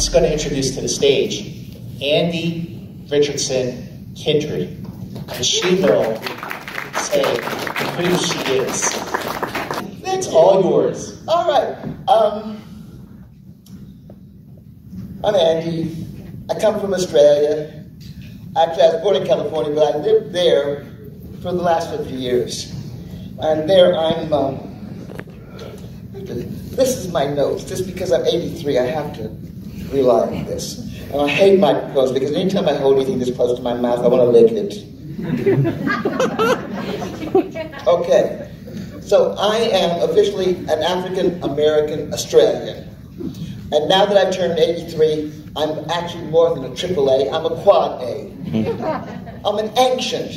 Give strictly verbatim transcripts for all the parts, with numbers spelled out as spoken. Watts going to introduce to the stage Andy Richardson Kindryd, and she will say who she is. That's all yours. All right. Um, I'm Andy. I come from Australia. I was born in California, but I lived there for the last fifty years. And there I'm. Um, This is my notes. Just because I'm eighty-three, I have to rely on this. And I hate my clothes because anytime I hold anything this close to my mouth, I want to lick it. Okay. So I am officially an African-American Australian. And now that I've turned eighty-three, I'm actually more than a triple A. I'm a quad A. I'm an ancient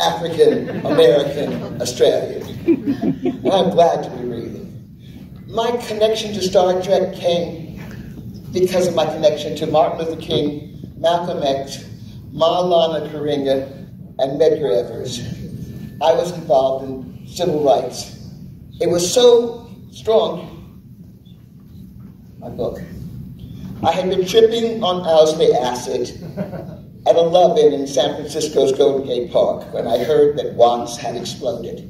African-American Australian. And I'm glad to be reading. My connection to Star Trek came because of my connection to Martin Luther King, Malcolm X, Ma'ulana Karenga, and Medgar Evers. I was involved in civil rights. It was so strong, my book. I had been tripping on Owsley Acid at a love-in in San Francisco's Golden Gate Park when I heard that Watts had exploded.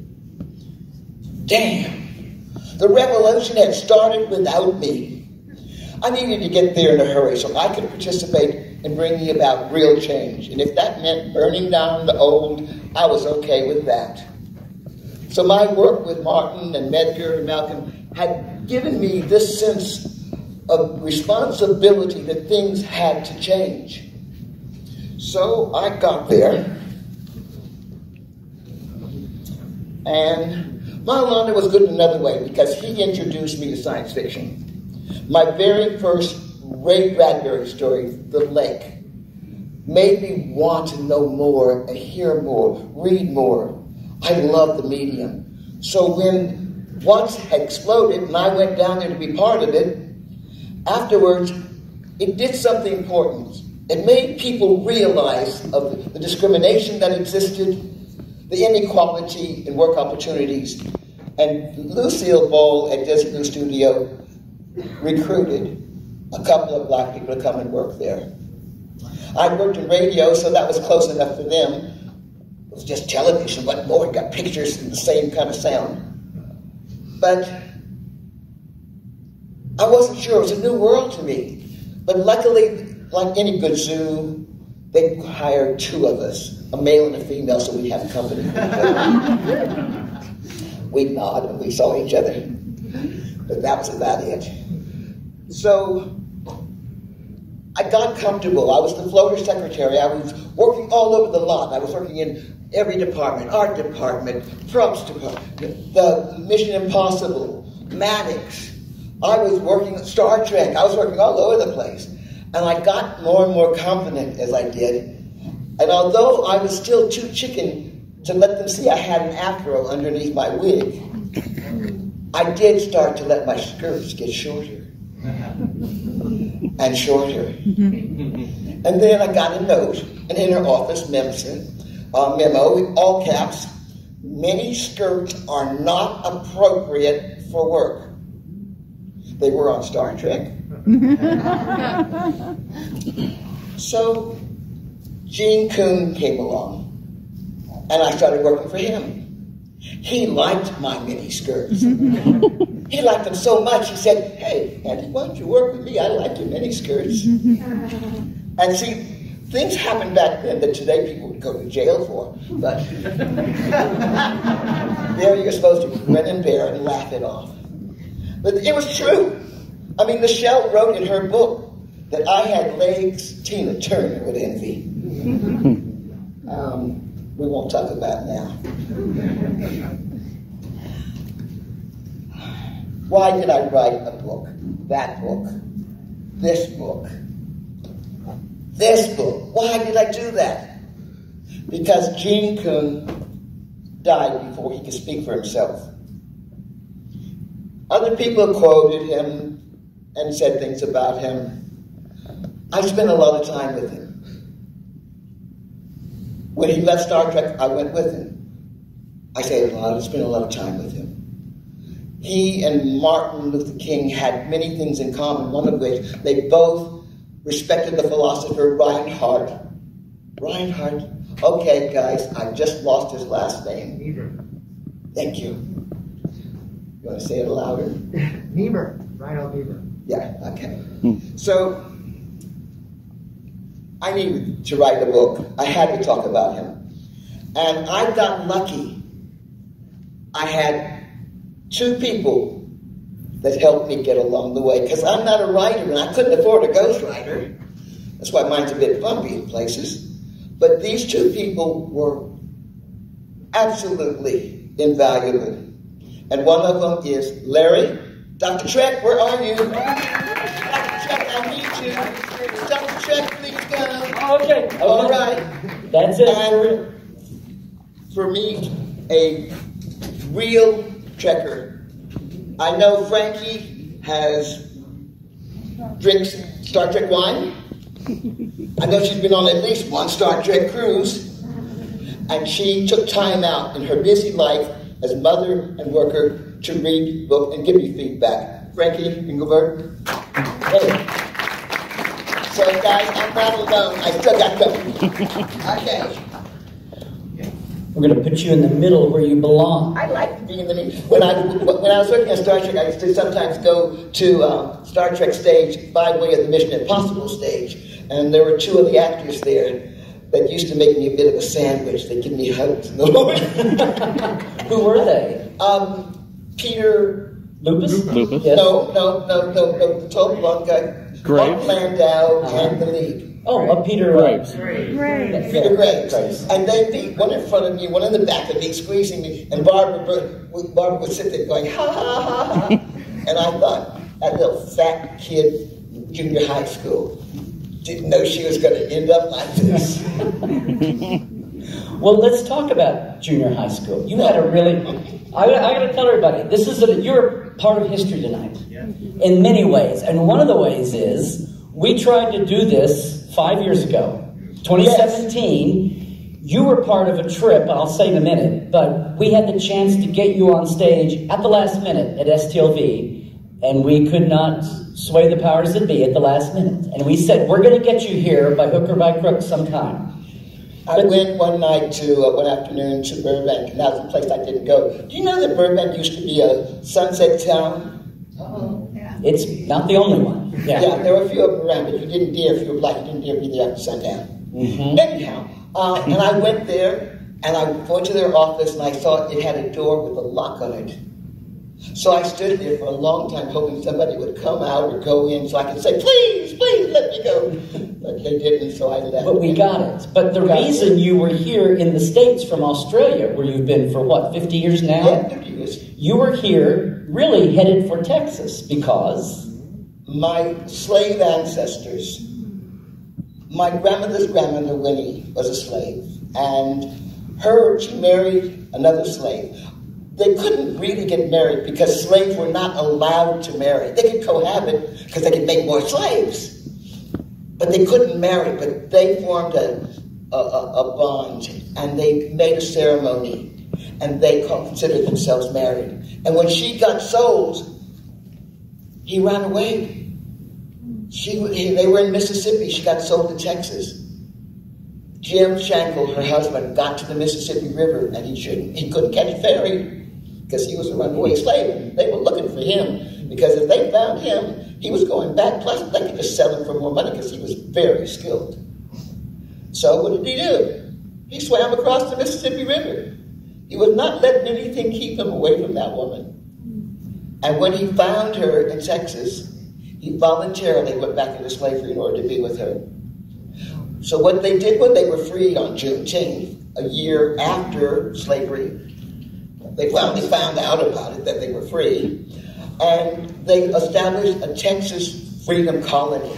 Damn! The revolution had started without me. I needed to get there in a hurry so I could participate in bringing about real change. And if that meant burning down the old, I was okay with that. So my work with Martin and Medgar and Malcolm had given me this sense of responsibility that things had to change. So I got there. And Ma'ulana was good in another way because he introduced me to science fiction. My very first Ray Bradbury story, The Lake, made me want to know more and hear more, read more. I love the medium. So when Watts had exploded and I went down there to be part of it, afterwards it did something important. It made people realize of the discrimination that existed, the inequality in work opportunities, and Lucille Ball at Desilu Studio recruited a couple of black people to come and work there. I worked in radio, so that was close enough for them. It was just television, but more, it got pictures and the same kind of sound. But I wasn't sure, it was a new world to me. But luckily, like any good zoo, they hired two of us, a male and a female, so we have company. We nod and we saw each other, but that was about it. So I got comfortable. I was the floater secretary. I was working all over the lot. I was working in every department, art department, props department, the Mission Impossible, Maddox. I was working Star Trek. I was working all over the place. And I got more and more confident as I did. And although I was still too chicken to let them see I had an afro underneath my wig, I did start to let my skirts get shorter and shorter. And then I got a note, an inner office memo, all caps, many skirts are not appropriate for work. They were on Star Trek. So Gene Coon came along, and I started working for him. He liked my mini skirts. He liked them so much, he said, "Hey, Andy, why don't you work with me? I like your mini skirts." And see, things happened back then that today people would go to jail for, but there you're supposed to grin and bear and laugh it off. But it was true. I mean, Nichelle wrote in her book that I had legs Tina Turner would envy. Um, we won't talk about now. Why did I write a book? That book. This book. This book. Why did I do that? Because Gene Coon died before he could speak for himself. Other people quoted him and said things about him. I spent a lot of time with him. When he left Star Trek, I went with him. I say a lot, I spent a lot of time with him. He and Martin Luther King had many things in common, one of which they both respected the philosopher Reinhold. Reinhold. Okay, guys, I just lost his last name. Niebuhr. Thank you. You want to say it louder? Niebuhr. Reinhold Niebuhr. Yeah, okay. Hmm. So, I needed to write a book. I had to talk about him. And I got lucky. I had two people that helped me get along the way, because I'm not a writer, and I couldn't afford a ghostwriter. That's why mine's a bit bumpy in places. But these two people were absolutely invaluable. And one of them is Larry. Doctor Trek, where are you? Doctor Trek, I need you. Doctor Trek, please come. Okay. All right. That's it. And for me, a real Trekker. I know Frankie has drinks Star Trek wine. I know she's been on at least one Star Trek cruise, and she took time out in her busy life as mother and worker to read, book, and give me feedback. Frankie Engelberg. Hey. So guys, I'm not alone. I still got company. Okay. We're going to put you in the middle where you belong. I like to be in the middle. When I, when I was working at Star Trek, I used to sometimes go to uh, Star Trek stage by way of the Mission Impossible stage. And there were two of the actors there that used to make me a bit of a sandwich. They give me hugs. Who were they? Um, Peter Lupus? Lupus. Yes. No, no, no, no, no. The tall blonde guy. Graves. Landau uh-huh. and the lead. Oh, uh, Peter Graves. Graves. Graves. Peter Graves. Graves. And they'd be one in front of me, one in the back of me, squeezing me. And Barbara, Barbara would sit there going, ha, ha, ha, ha. And I thought, that little fat kid, junior high school, didn't know she was going to end up like this. Well, let's talk about junior high school. You had a really, I, I got to tell everybody, this is a, you're part of history tonight, yeah, in many ways. And one of the ways is, we tried to do this five years ago, twenty seventeen. Yes. You were part of a trip, and I'll say in a minute, but we had the chance to get you on stage at the last minute at S T L V, and we could not sway the powers that be at the last minute. And we said, we're going to get you here by hook or by crook sometime. I but went one night to, uh, one afternoon to Burbank, and that was a place I didn't go. Do you know that Burbank used to be a sunset town? Oh, yeah. It's not the only one. Yeah, yeah, there were a few of them around, but you didn't dare, if you were black, you didn't dare be there after sundown. Mm-hmm. Anyhow, uh, and I went there, and I went to their office, and I saw it had a door with a lock on it. So I stood there for a long time hoping somebody would come out or go in so I could say, please, please let me go. But they didn't, so I left. But we got it. But the got reason it. You were here in the States from Australia, where you've been for, what, fifty years now? Yeah, fifty years. You were here really headed for Texas because? My slave ancestors. My grandmother's grandmother, Winnie, was a slave. And her, she married another slave. They couldn't really get married because slaves were not allowed to marry. They could cohabit because they could make more slaves. But they couldn't marry, but they formed a, a, a bond, and they made a ceremony, and they considered themselves married. And when she got sold, he ran away. She, they were in Mississippi. She got sold to Texas. Jim Shankleville, her husband, got to the Mississippi River, and he shouldn't. He couldn't catch a ferry, because he was a runaway slave. They were looking for him, because if they found him, he was going back, plus they could just sell him for more money, because he was very skilled. So what did he do? He swam across the Mississippi River. He was not letting anything keep him away from that woman. And when he found her in Texas, he voluntarily went back into slavery in order to be with her. So what they did when they were freed on Juneteenth, a year after slavery, they finally found out about it, that they were free, and they established a Texas freedom colony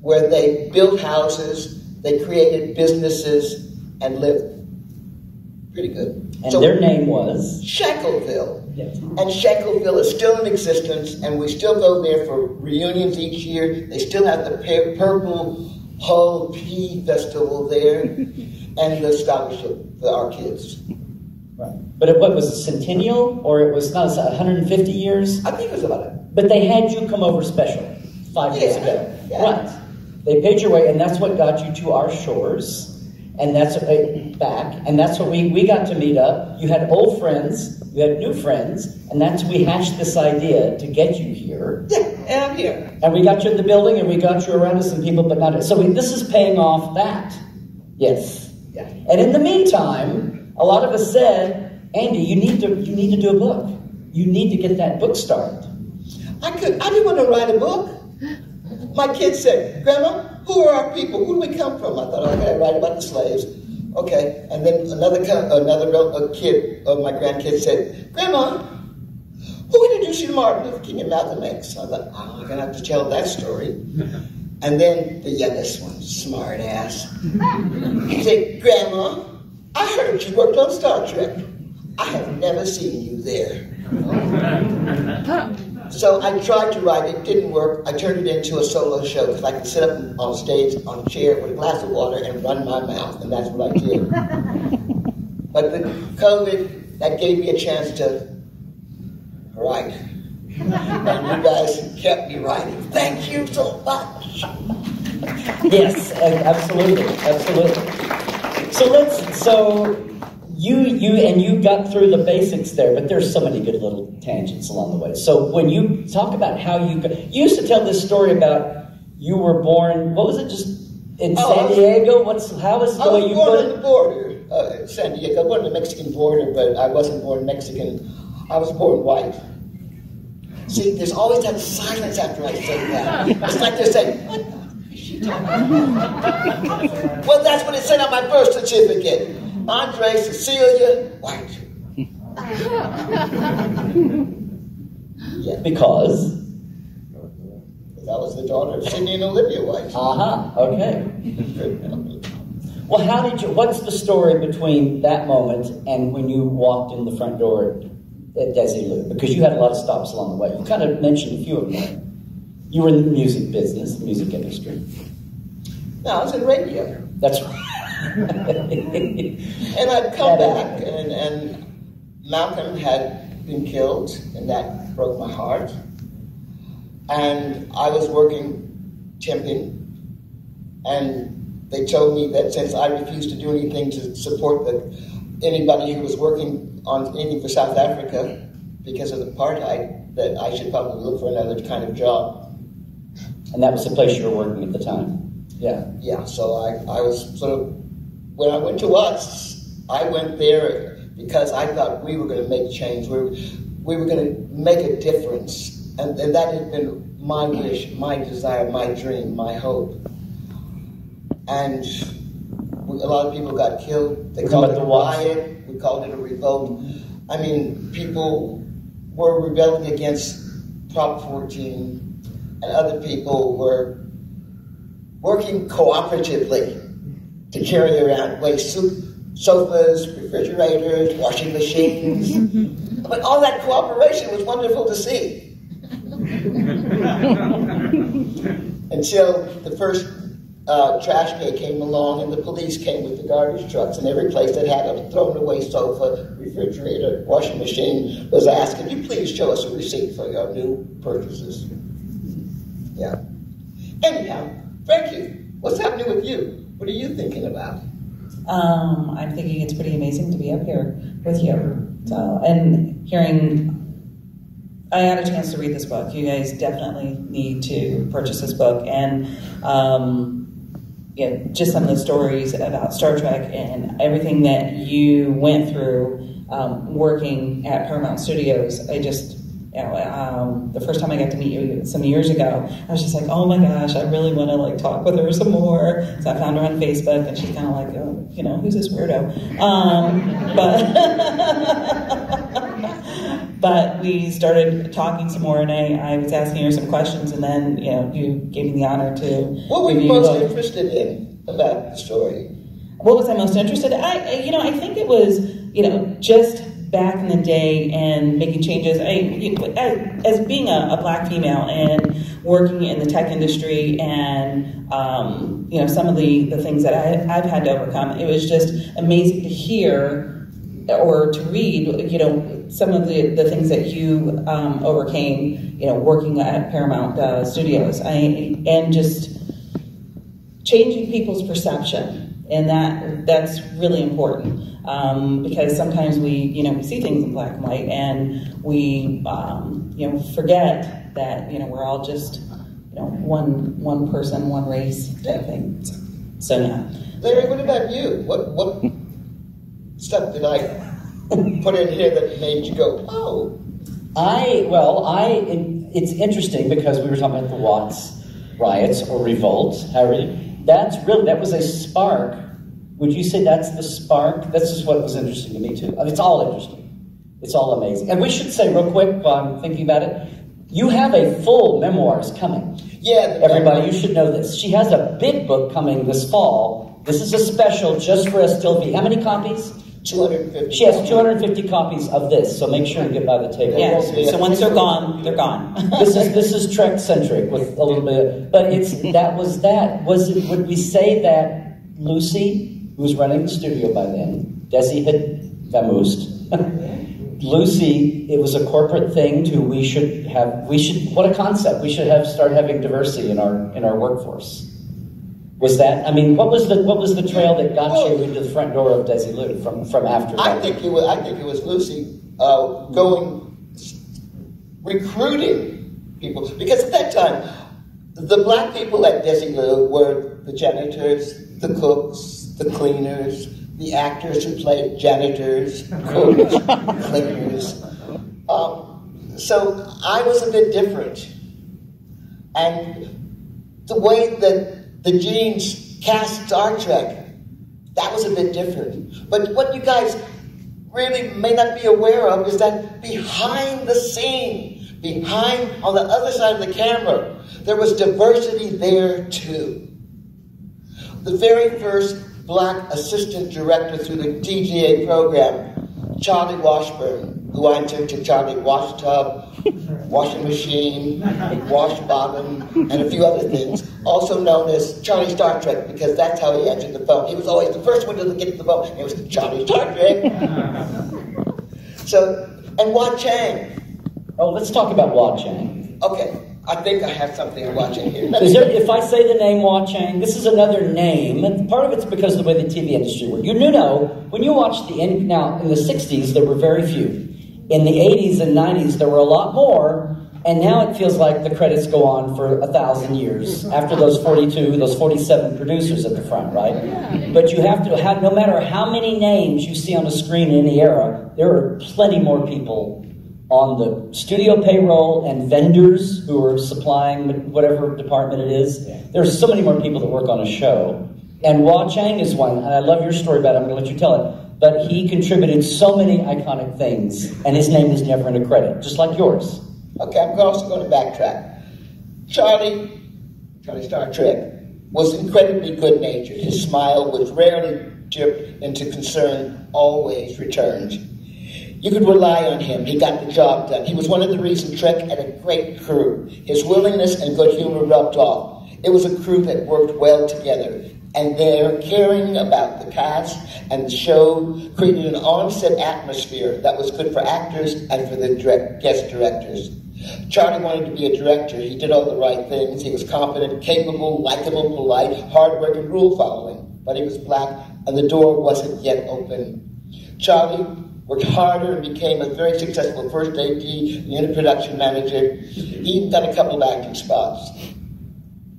where they built houses, they created businesses, and lived pretty good. And so their name was? Shankleville. Yes. And Shankleville is still in existence, and we still go there for reunions each year. They still have the purple whole pea festival there, and the scholarship for our kids. Right. But it, what was it, centennial, or it was not one hundred fifty years? I think it was about it. But they had you come over special five yeah. years ago. Yeah. Right. They paid your way, and that's what got you to our shores. And that's uh, back, and that's what we, we got to meet up. You had old friends, you had new friends, and that's we hatched this idea to get you here. Yeah, and I'm here. And we got you in the building, and we got you around to some people, but not so. We, this is paying off that. Yes. Yeah. And in the meantime, a lot of us said, Andy, you need to you need to do a book. You need to get that book started. I could. I didn't want to write a book. My kids said, Grandma, who are our people? Who do we come from? I thought, okay, I write about the slaves. Okay, and then another another a kid of my grandkids said, Grandma, who introduced you to Martin Luther King and Malcolm X? I thought, oh, I'm going to have to tell that story. And then the youngest one, smart ass, he said, Grandma, I heard you worked on Star Trek. I have never seen you there. So I tried to write it, didn't work. I turned it into a solo show because I could sit up on stage on a chair with a glass of water and run my mouth, and that's what I did. But the COVID, that gave me a chance to write. And you guys kept me writing. Thank you so much. Yes, absolutely, absolutely. So let's, so... You, you, and you got through the basics there, but there's so many good little tangents along the way. So when you talk about how you, go, you used to tell this story about you were born, what was it, just in oh, San was, Diego? What's, how was the I way was you born put it? I was born on the border, uh, San Diego. I was born on the Mexican border, but I wasn't born Mexican. I was born white. See, there's always that silence after I say that. It's like they're saying, what the is she talking about? Well, that's what it said on my birth certificate. Andre Cecilia White. Yeah, because? That was the daughter of Sidney and Olivia White. Uh-huh, okay. Well, how did you, what's the story between that moment and when you walked in the front door at Desilu? Because you had a lot of stops along the way. You kind of mentioned a few of them. You were in the music business, the music industry. No, I was in radio. That's right. And I'd come back, and, and Malcolm had been killed, and that broke my heart. And I was working, temping, and they told me that since I refused to do anything to support the, anybody who was working on anything for South Africa because of apartheid, that I should probably look for another kind of job. And that was the place you were working at the time? Yeah. Yeah, so I, I was sort of... When I went to Watts, I went there because I thought we were going to make change. We were, we were going to make a difference. And, and that had been my wish, my desire, my dream, my hope. And a lot of people got killed. They called it a riot. We called it a revolt. I mean, people were rebelling against Prop fourteen, and other people were working cooperatively to carry around waste, sofas, refrigerators, washing machines. But all that cooperation was wonderful to see. Until the first uh, trash day came along and the police came with the garbage trucks, and every place that had a thrown away sofa, refrigerator, washing machine was asked, can you please show us a receipt for your new purchases? Yeah. Anyhow, Frankie, what's happening with you? What are you thinking about? Um, I'm thinking it's pretty amazing to be up here with you. So, and hearing, I had a chance to read this book. You guys definitely need to purchase this book. And um, yeah, just some of the stories about Star Trek and everything that you went through um, working at Paramount Studios. I just... You know, um, the first time I got to meet you some years ago, I was just like, oh my gosh, I really want to like talk with her some more. So I found her on Facebook, and she's kind of like, oh, you know, who's this weirdo? Um, but but we started talking some more, and I, I was asking her some questions, and then you know, you gave me the honor to. What were you most interested in about the story? What was I most interested in? I, you know, I think it was, you know, just. Back in the day and making changes. I, you, as, as being a, a black female and working in the tech industry and um, you know some of the, the things that I, I've had to overcome, it was just amazing to hear or to read, you know, some of the, the things that you um, overcame, you know, working at Paramount uh, Studios, I, and just changing people's perception, and that that's really important, um, because sometimes we, you know, we see things in black and white, and we, um, you know, forget that, you know, we're all just, you know, one one person, one race type thing. So yeah. Larry, what about you? What what stuff did I put in here that made you go, oh? I well, I it, it's interesting because we were talking about the Watts riots or revolt. However, that's really that was a spark. Would you say that's the spark? That's just what was interesting to me too. It's all interesting. It's all amazing. And we should say real quick, while I'm thinking about it, you have a full memoirs coming. Yeah, everybody, you should know this. She has a big book coming this fall. This is a special just for S T L V. How many copies? two hundred fifty. She has two hundred fifty copies of this, so make sure you get by the table. Yeah. So once they're gone, they're gone. This is this is Trek-centric with a little bit, but it's that was that. Was it, would we say that Lucy, who was running the studio by then, Desi had vamoosed. Lucy, it was a corporate thing to we should have we should what a concept we should have start having diversity in our in our workforce. Was that I mean what was the what was the trail that got well, you into the front door of Desilu from from after that? I think it was I think it was Lucy uh, going recruiting people, because at that time the black people at Desilu were the janitors, the cooks, the cleaners. The actors who played janitors, cooks, cleaners. Um, so I was a bit different. And the way that the Genes cast Star Trek, that was a bit different. But what you guys really may not be aware of is that behind the scene, behind, on the other side of the camera, there was diversity there too. The very first black assistant director through the D G A program, Charlie Washburn, who I took to Charlie Wash Tub, Washing Machine, Wash Bobbin, and a few other things, also known as Charlie Star Trek, because that's how he answered the phone. He was always the first one to get to the phone, and it was Charlie Star Trek. So, and Wah Chang. Oh, let's talk about Wah Chang. Okay. I think I have something watching here. Is there, if I say the name Wah Chang, this is another name, and part of it's because of the way the T V industry worked. You know, when you watch the end, now in the sixties, there were very few. In the eighties and nineties, there were a lot more, and now it feels like the credits go on for a thousand years after those forty-two, those forty-seven producers at the front, right? Yeah. But you have to have, no matter how many names you see on the screen in any era, there are plenty more people on the studio payroll and vendors who are supplying whatever department it is. Yeah. There's so many more people that work on a show. And Wah Chang is one, and I love your story about it, I'm gonna let you tell it, but he contributed so many iconic things, and his name is never in a credit, just like yours. Okay, I'm also gonna backtrack. Charlie, Charlie Star Trek, was incredibly good-natured. His smile, which rarely dipped into concern, always returned. You could rely on him. He got the job done. He was one of the reasons Trek had a great crew. His willingness and good humor rubbed off. It was a crew that worked well together, and their caring about the cast and the show created an on-set atmosphere that was good for actors and for the direct guest directors. Charlie wanted to be a director. He did all the right things. He was competent, capable, likable, polite, hard-working, rule-following. But he was black, and the door wasn't yet open. Charlie worked harder and became a very successful first A D and unit production manager. He even got a couple of acting spots.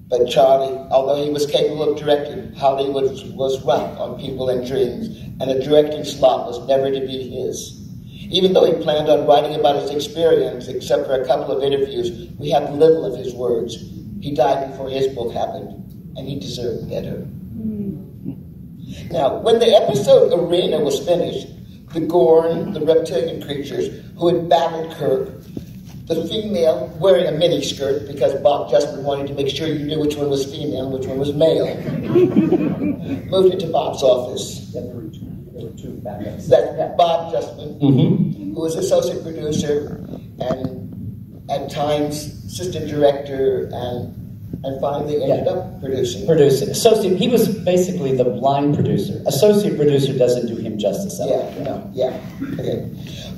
But Charlie, although he was capable of directing, Hollywood was rough on people and dreams, and a directing slot was never to be his. Even though he planned on writing about his experience, except for a couple of interviews, we have little of his words. He died before his book happened, and he deserved better. Mm. Now, when the episode Arena was finished, the Gorn, the reptilian creatures who had battled Kirk, the female wearing a miniskirt because Bob Justman wanted to make sure you knew which one was female and which one was male, moved into Bob's office. There were two, there were two backups. That Bob Justman, mm-hmm. who was associate producer and at times assistant director and and finally ended yeah. up producing. Producing. Associate, he was basically the blind producer. Associate producer doesn't do him justice. Yeah, that. no, yeah, okay.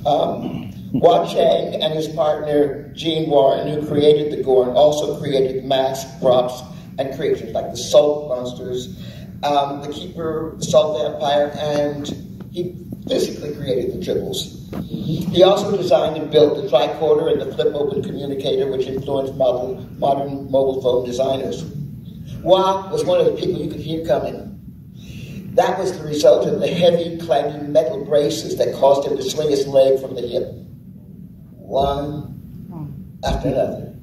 Um, Wah Chang and his partner, Gene Warren, who created the Gorn, also created masks, props, and creatures like the salt monsters, um, the keeper, the salt vampire, and he physically created the tribbles. He also designed and built the tricorder and the flip-open communicator, which influenced modern, modern mobile phone designers. Wah was one of the people you could hear coming. That was the result of the heavy, clanging metal braces that caused him to swing his leg from the hip, one after another.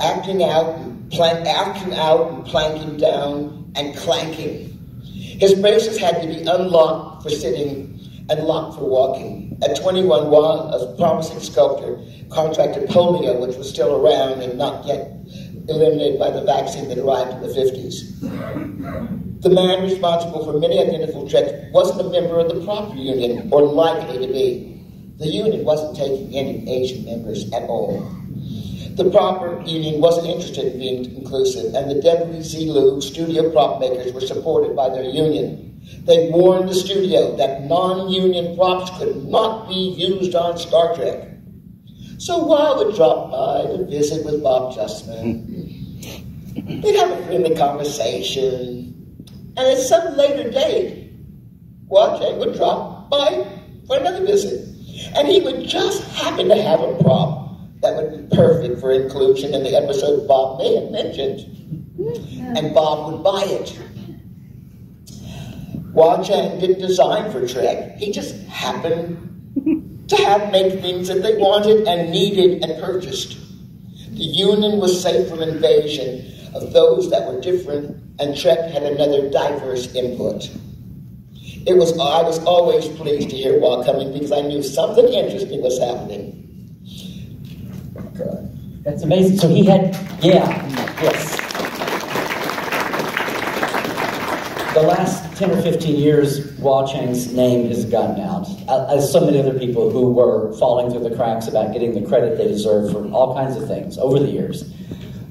Acting out, and plank, acting out, and planking down, and clanking. His braces had to be unlocked for sitting and locked for walking. At twenty-one, Wah, a promising sculptor, contracted polio, which was still around and not yet eliminated by the vaccine that arrived in the fifties. The man responsible for many identical tricks wasn't a member of the proper union, or likely to be. The union wasn't taking any Asian members at all. The proper union wasn't interested in being inclusive, and the Desilu studio prop makers were supported by their union. They warned the studio that non-union props could not be used on Star Trek. So Wah would drop by to visit with Bob Justman. They'd have a friendly conversation, and at some later date, Wah Chang would drop by for another visit, and he would just happen to have a prop that would be perfect for inclusion in the episode Bob may have mentioned, and Bob would buy it. Wah Chang didn't design for Trek, he just happened to have made things that they wanted and needed and purchased. The union was safe from invasion of those that were different, and Trek had another diverse input. It was, I was always pleased to hear Wah coming because I knew something interesting was happening. God. That's amazing. So he had, yeah, yes. The last ten or fifteen years, Wah Chang's name has gotten out, as so many other people who were falling through the cracks about getting the credit they deserve for all kinds of things over the years.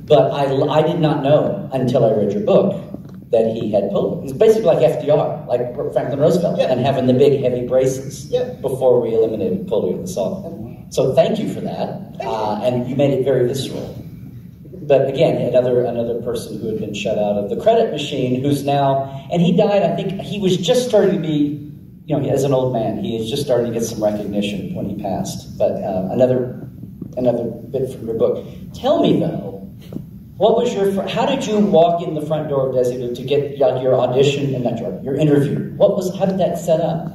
But I, I did not know until I read your book that he had polio. It's basically like F D R, like Franklin Roosevelt, yeah. and having the big heavy braces yeah. before we eliminated polio and salt. So thank you for that, uh, and you made it very visceral. But again, another another person who had been shut out of the credit machine, who's now, and he died, I think he was just starting to be, you know, as an old man, he is just starting to get some recognition when he passed. But uh, another another bit from your book. Tell me though, what was your, how did you walk in the front door of Desilu to get like, your audition and not your, your interview? What was, how did that set up?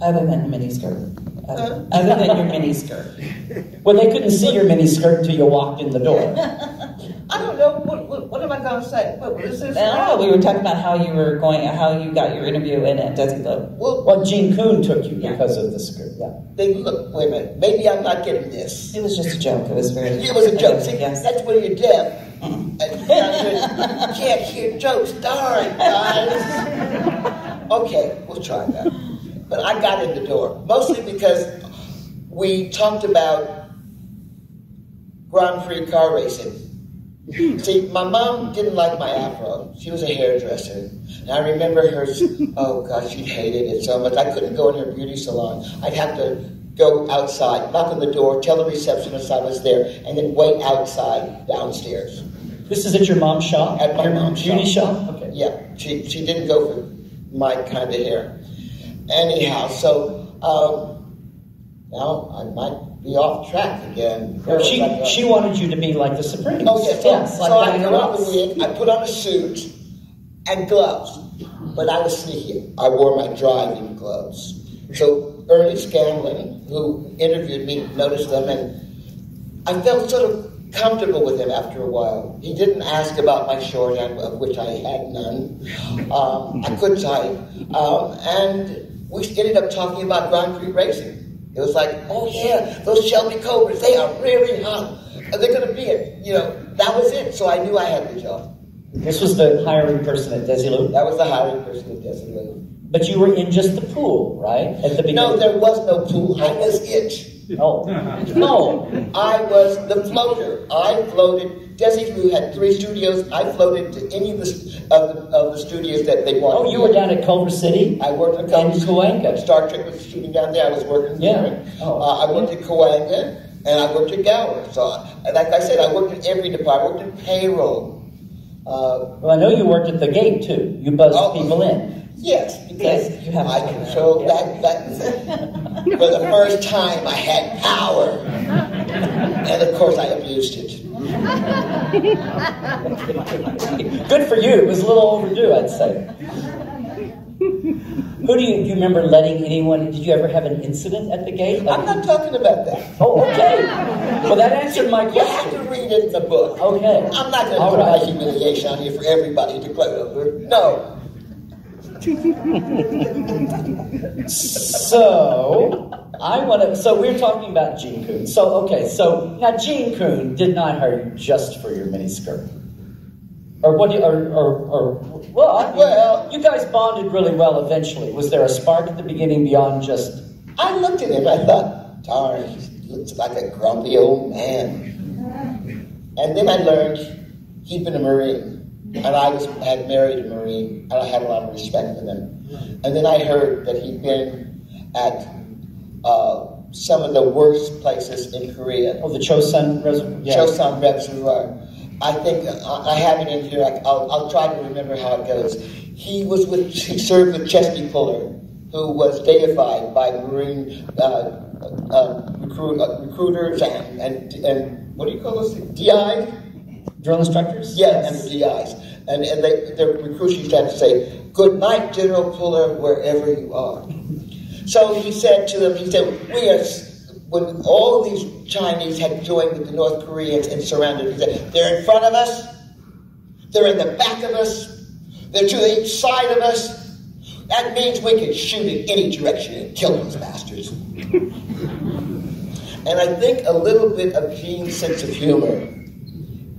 Other than the miniskirt. Uh, other than your miniskirt. Well, they couldn't see your miniskirt until you walked in the door. I don't know. What, what, what am I going to say? What, is this no, we were talking about how you were going, how you got your interview in at Desilu. Well, well, Gene Coon took you yeah. because of the skirt. Yeah. They look, wait a minute. Maybe I'm not getting this. It was just a joke. It was very. It was a joke. See, yes. That's when you're deaf. Mm-hmm. And you can't hear jokes. Darn, guys. Okay, we'll try that. But I got in the door, mostly because we talked about Grand Prix car racing. See, my mom didn't like my afro. She was a hairdresser. And I remember her, oh God, she hated it so much. I couldn't go in her beauty salon. I'd have to go outside, knock on the door, tell the receptionist I was there, and then wait outside downstairs. This is at your mom's shop? At my your mom's beauty shop. shop? Okay. Yeah, she, she didn't go for my kind of hair. Anyhow, so um, now I might be off track again. Or she like she wanted you to be like the Supremes. Oh yes, yes. So, like so I, on the wig, I put on a suit and gloves, but I was sneaky. I wore my driving gloves. So Ernie Scanlon, who interviewed me, noticed them, and I felt sort of comfortable with him after a while. He didn't ask about my shorthand, of which I had none. Um, I could type, um, and. We ended up talking about Grand Prix racing. It was like, oh yeah, those Shelby Cobras, they are really hot. They're going to be it. You know, that was it. So I knew I had the job. This was the hiring person at Desilu? That was the hiring person at Desilu. But you were in just the pool, right? At the beginning. No, there was no pool. I was it. No, no. I was the floater. I floated. Desilu had three studios. I floated to any of the, of the, of the studios that they wanted. Oh, you were down at Culver City? I worked at Culver City. Cahuenga. Star Trek was shooting down there. I was working there. Yeah. Oh. Uh, I worked at Cahuenga, and I worked at Gower. So, like I said, I worked in every department. I worked in payroll. Uh, well, I know you worked at the gate, too. You buzzed oh, people in. Yes, because yes, you have I controlled that, that, that for the first time I had power, and of course I abused it. Good for you. It was a little overdue, I'd say. Who do you, do you remember letting anyone, did you ever have an incident at the gate? Like, I'm not talking about that. Oh, okay. Well, that answered my question. You have to read it in the book. Okay. I'm not going to put right. my humiliation on here for everybody to climb over. No. So, I want to, so we're talking about Gene Coon. So, okay, so now Gene Coon did not hire you just for your miniskirt. Or what do you, or, or, or well, well, you guys bonded really well eventually. Was there a spark at the beginning beyond just? I looked at him, I thought, darn, he looks like a grumpy old man. And then I learned he'd been a Marine. And I was, had married a Marine, and I had a lot of respect for them. And then I heard that he'd been at uh, some of the worst places in Korea. Oh, the Chosin Reservoir. Yeah. Chosin Reservoir. I think, I, I have it in here, I, I'll, I'll try to remember how it goes. He was with, he served with Chesty Fuller, who was deified by Marine uh, uh, recruit, uh, recruiters and, and, and, what do you call those things? D Is? Drill instructors? Yes, yes. And the D Is. And, and they, the recruits used to have to say, good night, General Fuller, wherever you are. So he said to them, he said, we are, when all these Chinese had joined with the North Koreans and surrounded, he said, they're in front of us, they're in the back of us, they're to each side of us. That means we can shoot in any direction and kill those bastards. And I think a little bit of Gene's sense of humor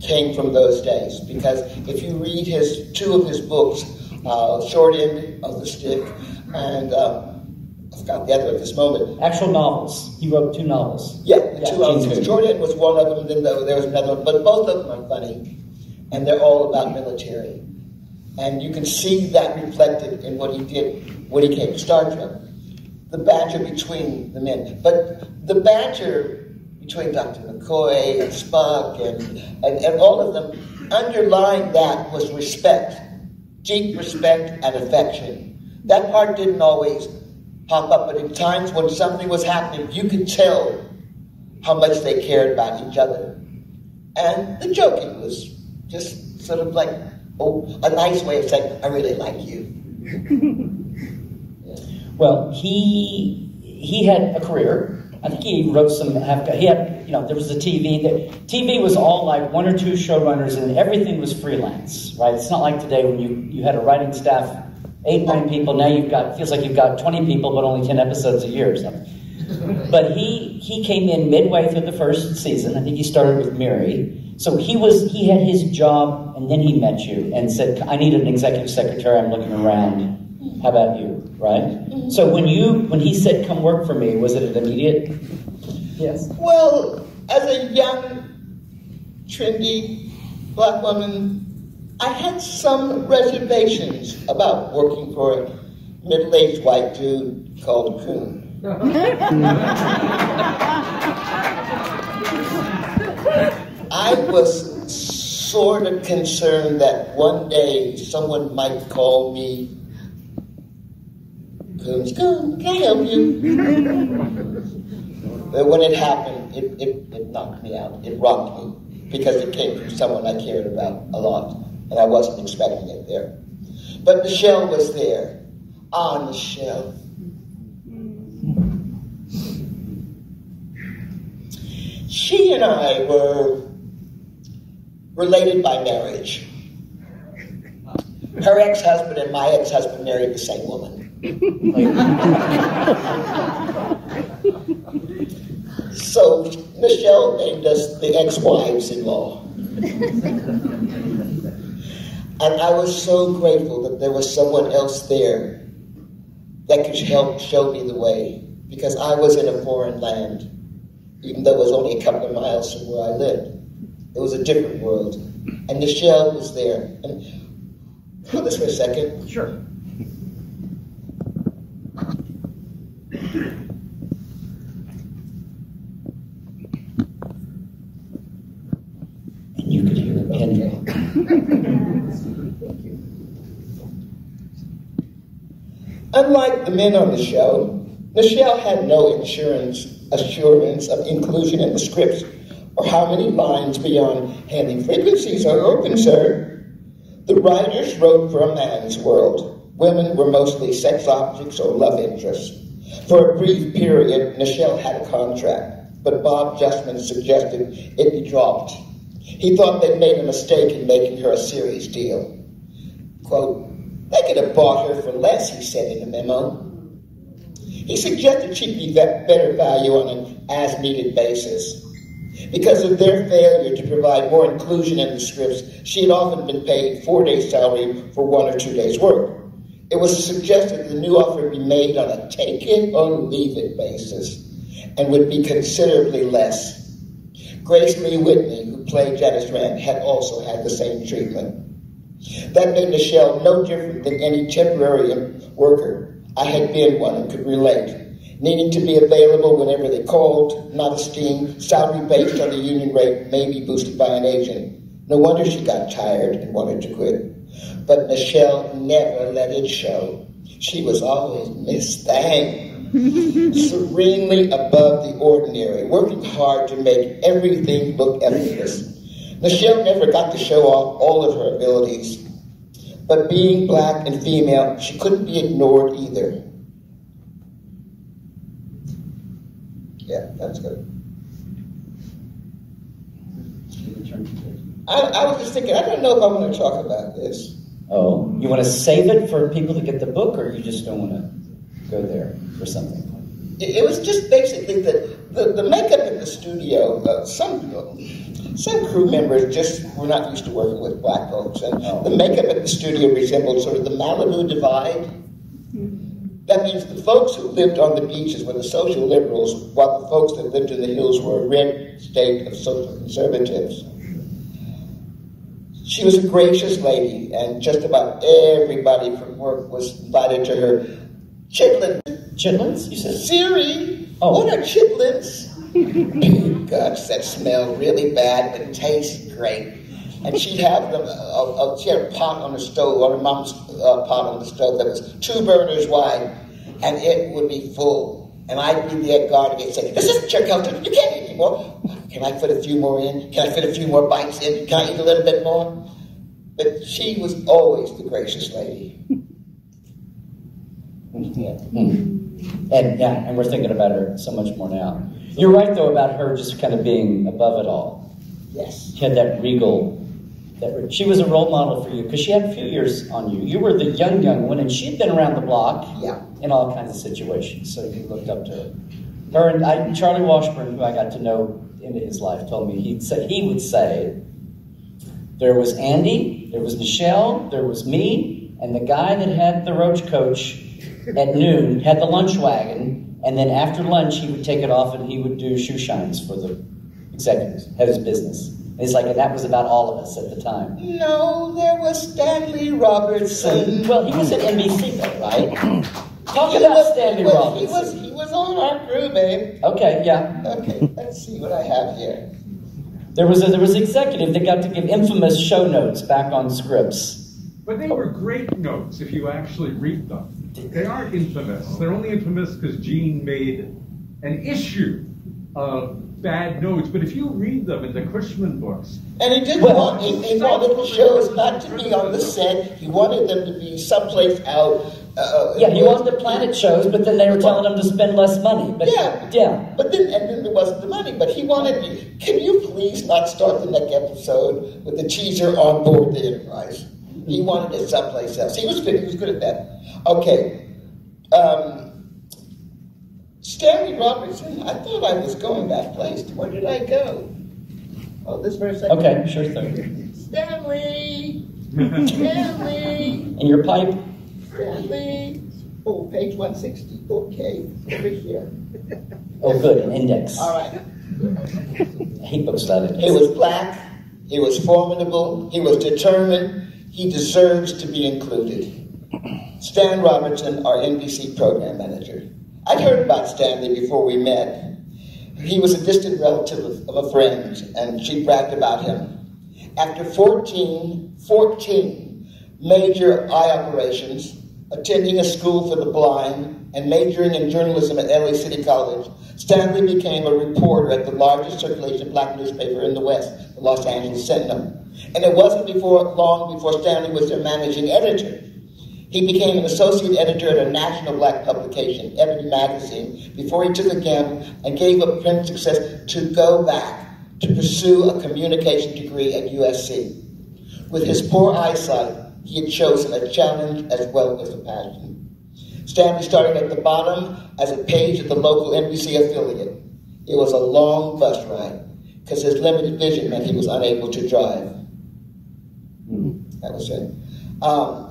came from those days, because if you read his two of his books, uh, Short End of the Stick and uh, I've got the other at this moment. Actual novels. He wrote two novels. Yeah, the yeah, two of them. Short End was one of them, then there was another one, but both of them are funny, and they're all about military. And you can see that reflected in what he did when he came to Star Trek. The banter between the men. But the banter between Doctor McCoy and Spock and, and, and all of them, underlying that was respect, deep respect and affection. That part didn't always pop up, but at times when something was happening, you could tell how much they cared about each other. And the joking was just sort of like, oh, a nice way of saying, I really like you. Yeah. Well, he he had a career. I think he wrote some, he had, you know, there was the T V, that T V was all like one or two showrunners and everything was freelance, right? It's not like today when you, you had a writing staff, eight, nine people, now you've got, feels like you've got twenty people but only ten episodes a year or something. But he, he came in midway through the first season, I think he started with Mary, so he was, he had his job and then he met you and said, I need an executive secretary, I'm looking around. How about you, right? Mm-hmm. So when you, when he said, come work for me, was it an immediate? Yes. Well, as a young, trendy black woman, I had some reservations about working for a middle-aged white dude called Coon. I was sort of concerned that one day someone might call me Coons, Coon, can I help you? But when it happened, it, it, it knocked me out. It rocked me because it came from someone I cared about a lot, and I wasn't expecting it there. But Nichelle was there. Ah, Nichelle. She and I were related by marriage. Her ex-husband and my ex-husband married the same woman. So Nichelle named us the ex-wives-in-law. And I was so grateful that there was someone else there that could help show me the way, because I was in a foreign land even though it was only a couple of miles from where I lived. It was a different world. And Nichelle was there. And hold this for a second. Sure. And you could hear the mandrel. Thank you. Unlike the men on the show, Nichelle had no insurance assurance of inclusion in the scripts or how many lines beyond handing frequencies are open, sir. The writers wrote for a man's world. Women were mostly sex objects or love interests. For a brief period, Nichelle had a contract, but Bob Justman suggested it be dropped. He thought they'd made a mistake in making her a series deal. Quote, they could have bought her for less, he said in a memo. He suggested she'd be better value on an as-needed basis. Because of their failure to provide more inclusion in the scripts, she had often been paid four days' salary for one or two days' work. It was suggested the new offer be made on a take-it-or-leave-it basis and would be considerably less. Grace Lee Whitney, who played Janice Rand, had also had the same treatment. That made Nichelle no different than any temporary worker. I had been one and could relate, needing to be available whenever they called, not esteemed, salary based on the union rate, maybe boosted by an agent. No wonder she got tired and wanted to quit. But Nichelle never let it show. She was always Miss Thang, serenely above the ordinary, working hard to make everything look effortless. Nichelle never got to show off all of her abilities. But being black and female, she couldn't be ignored either. Yeah, that's good. I, I was just thinking, I don't know if I want to talk about this. Oh, you want to save it for people to get the book, or you just don't want to go there for something? It, it was just basically the, the, the makeup in the studio. Uh, some some crew members just were not used to working with black folks, and the makeup at the studio resembled sort of the Malibu divide. That means the folks who lived on the beaches were the social liberals, while the folks that lived in the hills were a red state of social conservatives. She was a gracious lady, and just about everybody from work was invited to her chitlins. Chitlins, you said? Siri, oh. What are chitlins? Gosh, that smelled really bad, but tastes great. And she'd have them, uh, uh, she had a pot on the stove, or her mom's uh, pot on the stove that was two burners wide, and it would be full. And I'd be there guarding it, saying, this isn't your culture, you can't eat anymore. Can I fit a few more in? Can I fit a few more bites in? Can I eat a little bit more? But she was always the gracious lady. Yeah. And yeah, and we're thinking about her so much more now. You're right, though, about her just kind of being above it all. Yes. She had that regal... She was a role model for you because she had a few years on you. You were the young, young one, and she had been around the block yeah. in all kinds of situations, so you looked up to her. Her and I, Charlie Washburn, who I got to know into his life, told me he'd say, he would say, there was Andy, there was Nichelle, there was me, and the guy that had the roach coach at noon had the lunch wagon, and then after lunch he would take it off and he would do shoe shines for the executives, had his business. It's like, and that was about all of us at the time. No, there was Stanley Robertson. Well, he was at N B C, though, right? Talk about was, Stanley was, Robertson. He was, he was on our crew, babe. Okay, yeah. Okay, let's see what I have here. There was a, there was an executive that got to give infamous show notes back on scripts. But they were great notes if you actually read them. They aren't infamous. They're only infamous because Gene made an issue of bad notes, but if you read them in the Cushman books... And he didn't well, want, he, he wanted the shows not to be on the set, he wanted them to be someplace out... Uh, yeah, he wanted the planet shows, but then they were telling him to spend less money. But, yeah, yeah. But then, and then there wasn't the money, but he wanted... Can you please not start the next episode with the teaser on board the Enterprise? He wanted it someplace else. He was good, he was good at that. Okay. Um... Stanley Robertson, I thought I was going that place. Where did I go? Oh, this for a second. Okay, sure thing. Stanley! Stanley! And your pipe? Stanley! Oh, page one sixty, okay. Over here. Oh, good, an index. All right. Heap of stuff. He was black, he was formidable, he was determined, he deserves to be included. Stan Robertson, our N B C program manager. I'd heard about Stanley before we met. He was a distant relative of, of a friend, and she bragged about him. After fourteen, fourteen major eye operations, attending a school for the blind, and majoring in journalism at L A City College, Stanley became a reporter at the largest circulation black newspaper in the West, the Los Angeles Sentinel. And it wasn't before long before Stanley was their managing editor. He became an associate editor at a national black publication, Ebony Magazine, before he took a gamble and gave up print success to go back to pursue a communication degree at U S C. With his poor eyesight, he had chosen a challenge as well as a passion. Stanley started at the bottom as a page at the local N B C affiliate. It was a long bus ride, because his limited vision meant he was unable to drive. That was it. Um,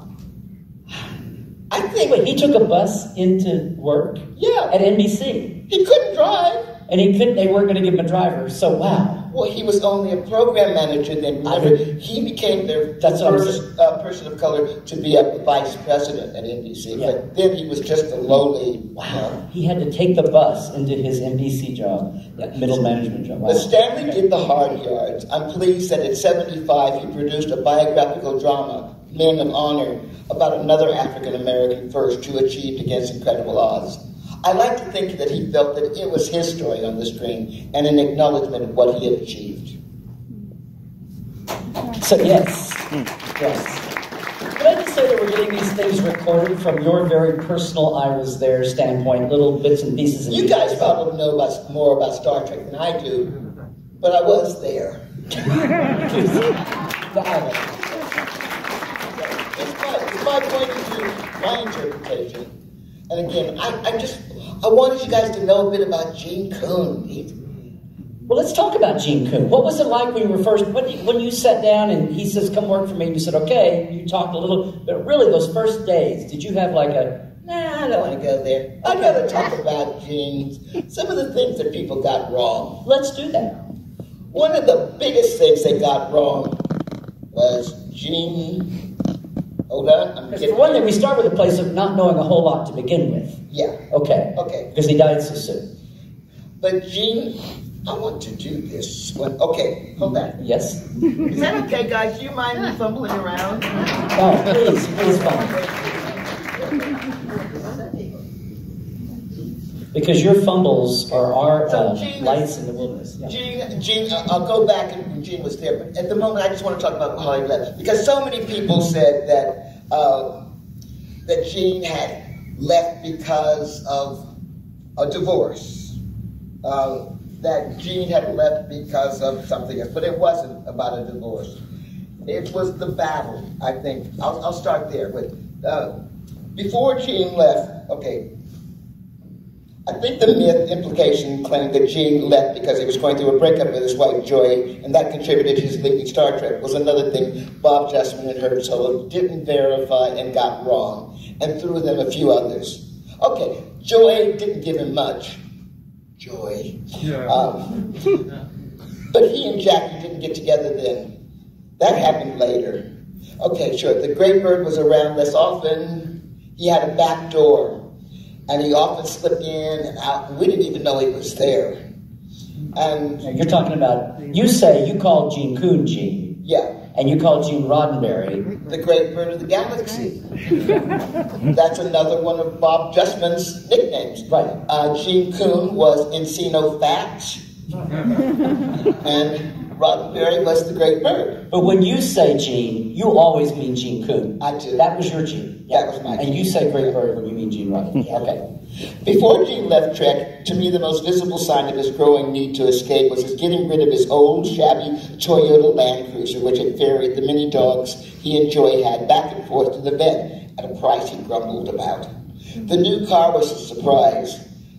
I think Wait, he took a bus into work. Yeah, at N B C. He couldn't drive, and he couldn't. They weren't going to give him a driver. So wow. Well, he was only a program manager then. Right. He became their That's first uh, person of color to be a vice president at N B C. Yeah. But then he was just a lowly. Wow. He had to take the bus and did his N B C job, that middle management job. Wow. But Stanley okay. did the hard yards. I'm pleased that at seventy-five he produced a biographical drama, Men of Honor, about another African-American first who achieved against incredible odds. I like to think that he felt that it was his story on the screen and an acknowledgement of what he had achieved. So yes, yes. Can I just say that we're getting these things recorded from your very personal I was there standpoint, little bits and pieces. And you pieces. guys probably know about, more about Star Trek than I do, but I was there. I My point of view, my interpretation, and again, I, I just I wanted you guys to know a bit about Gene Coon. Well, let's talk about Gene Coon. What was it like when you were first when you, when you sat down and he says, "Come work for me"? And you said, "Okay." You talked a little, but really, those first days, did you have like a Nah, I don't want to go there. I'd rather talk about Gene. Some of the things that people got wrong. Let's do that. One of the biggest things they got wrong was Gene. Hold on, I'm getting... For one thing, we start with a place of not knowing a whole lot to begin with. Yeah. Okay. Okay. Because he died so soon. But Gene, I want to do this one. Okay, hold on. Yes. Is that okay, guys? Do you mind me fumbling around? Oh, please, please fumble. Because your fumbles are our uh, so Gene, lights in the wilderness. Yeah. Gene, Gene, I'll go back and... Gene was there, but at the moment I just want to talk about how he left, because so many people said that uh, that Gene had left because of a divorce, uh, that Gene had left because of something else, but it wasn't about a divorce. It was the battle, I think. I'll, I'll start there, but uh, before Gene left, okay, I think the myth implication claimed that Gene left because he was going through a breakup with his wife, Joy, and that contributed to his leaving Star Trek, was another thing Bob Justman and Herb Solo didn't verify and got wrong, and threw them a few others. Okay, Joy didn't give him much. Joy. Yeah. Um, but he and Jackie didn't get together then. That happened later. Okay, sure, the Great Bird was around less often. He had a back door. And he often slipped in and out. We didn't even know he was there. And now you're talking about, you say you called Gene Coon Gene. Yeah. And you called Gene Roddenberry the Great Bird of the Galaxy. That's another one of Bob Justman's nicknames. Right. Uh, Gene Coon was Encino Fat. And Roddenberry was the Great Bird. But when you say Gene, you always mean Gene Coon. I do. That was your Gene. That was my and Gene. You say Great Bird when you mean Gene Roddenberry. Okay. Before Gene left Trek, to me the most visible sign of his growing need to escape was his getting rid of his old, shabby Toyota Land Cruiser, which had ferried the many dogs he and Joy had back and forth to the vet at a price he grumbled about. The new car was a surprise.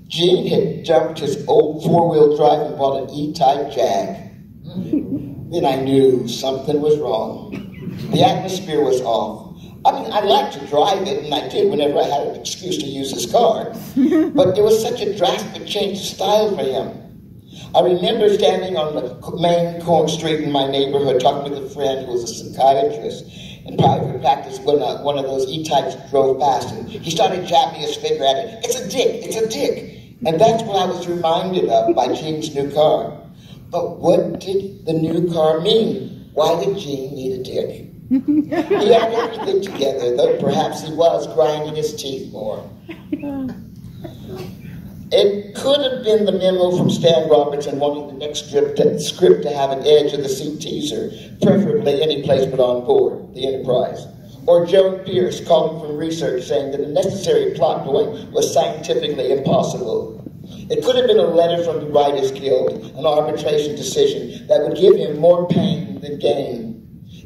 Gene had dumped his old four-wheel drive and bought an E-type Jag. Then I knew something was wrong. The atmosphere was off. I mean, I liked to drive it, and I did whenever I had an excuse to use his car. But it was such a drastic change of style for him. I remember standing on the main Corn Street in my neighborhood talking with a friend who was a psychiatrist in private practice when uh, one of those E-types drove past and he started jabbing his finger at it. It's a dick, it's a dick. And that's what I was reminded of by Gene's new car. But what did the new car mean? Why did Gene need a dick? He had everything together, though perhaps he was grinding his teeth more. It could have been the memo from Stan Robertson wanting the next script to, script to have an edge of the sea teaser, preferably any place but on board the Enterprise. Or Joan Pierce calling from research saying that a necessary plot point was scientifically impossible. It could have been a letter from the Writers Guild, an arbitration decision that would give him more pain than gain.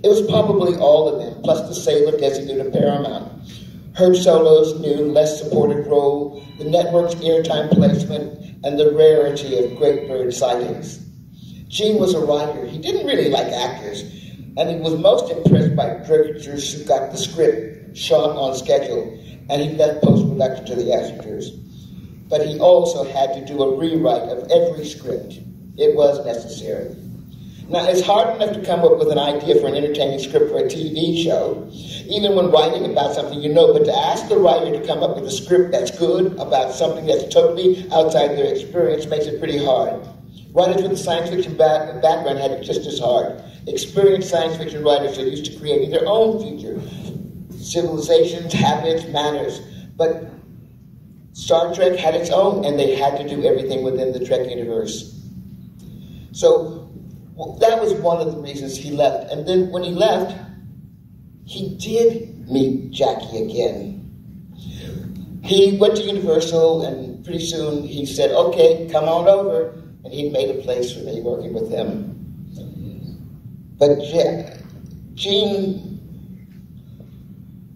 It was probably all of them, plus the sailor Desilu of Paramount. Her solo's new, less supported role, the network's airtime placement, and the rarity of great bird sightings. Gene was a writer. He didn't really like actors, and he was most impressed by directors who got the script shot on schedule, and he left post-production to the actors. But he also had to do a rewrite of every script. It was necessary. Now, it's hard enough to come up with an idea for an entertaining script for a T V show, even when writing about something you know, but to ask the writer to come up with a script that's good about something that's totally outside their experience makes it pretty hard. Writers with a science fiction back background had it just as hard. Experienced science fiction writers are used to creating their own future, civilizations, habits, manners, but Star Trek had its own, and they had to do everything within the Trek universe. So, well, that was one of the reasons he left. And then when he left, he did meet Jackie again. He went to Universal, and pretty soon he said, okay, come on over. And he made a place for me working with him. But yeah, Gene,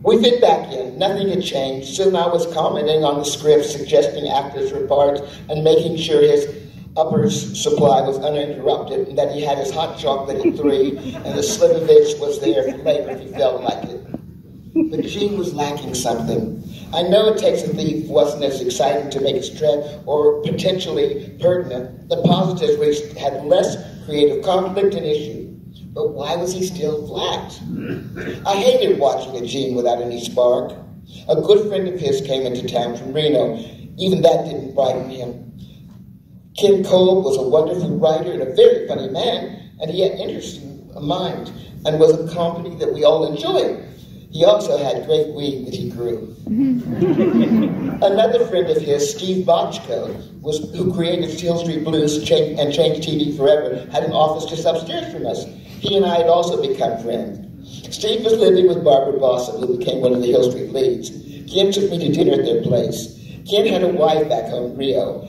we fit back in. Nothing had changed. Soon I was commenting on the script, suggesting actors for parts, and making sure his upper supply was uninterrupted, and that he had his hot chocolate at three, and the Slivovitz was there for later if he felt like it. But Gene was lacking something. I know It Takes a Thief wasn't as exciting to make a Trek or potentially pertinent. The positives which had less creative conflict and issue. But why was he still flat? I hated watching a Gene without any spark. A good friend of his came into town from Reno. Even that didn't brighten him. Ken Cole was a wonderful writer and a very funny man, and he had an interesting mind and was a company that we all enjoyed. He also had great weed that he grew. Another friend of his, Steve Bochco, was, who created Hill Street Blues and changed T V forever, had an office just upstairs from us. He and I had also become friends. Steve was living with Barbara Bossom, who became one of the Hill Street leads. Ken took me to dinner at their place. Ken had a wife back home in Rio.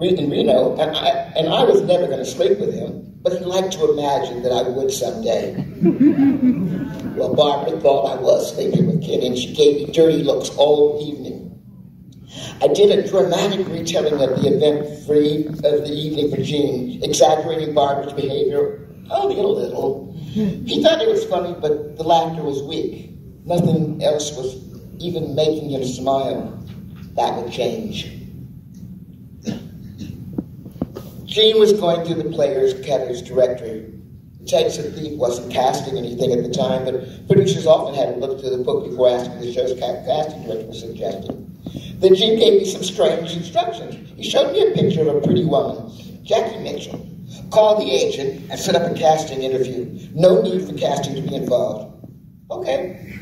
In Reno, and I, and I was never going to sleep with him, but he liked to imagine that I would someday. Well, Barbara thought I was sleeping with Ken, and she gave me dirty looks all evening. I did a dramatic retelling of the event free of the evening for Gene, exaggerating Barbara's behavior only a little. He thought it was funny, but the laughter was weak. Nothing else was even making him smile. That would change. Gene was going through the players' cutters directory. It Takes a Thief wasn't casting anything at the time, but producers often had to look through the book before asking the show's casting director was suggested. Then Gene gave me some strange instructions. He showed me a picture of a pretty woman, Jackie Mitchell. Call the agent and set up a casting interview. No need for casting to be involved. Okay,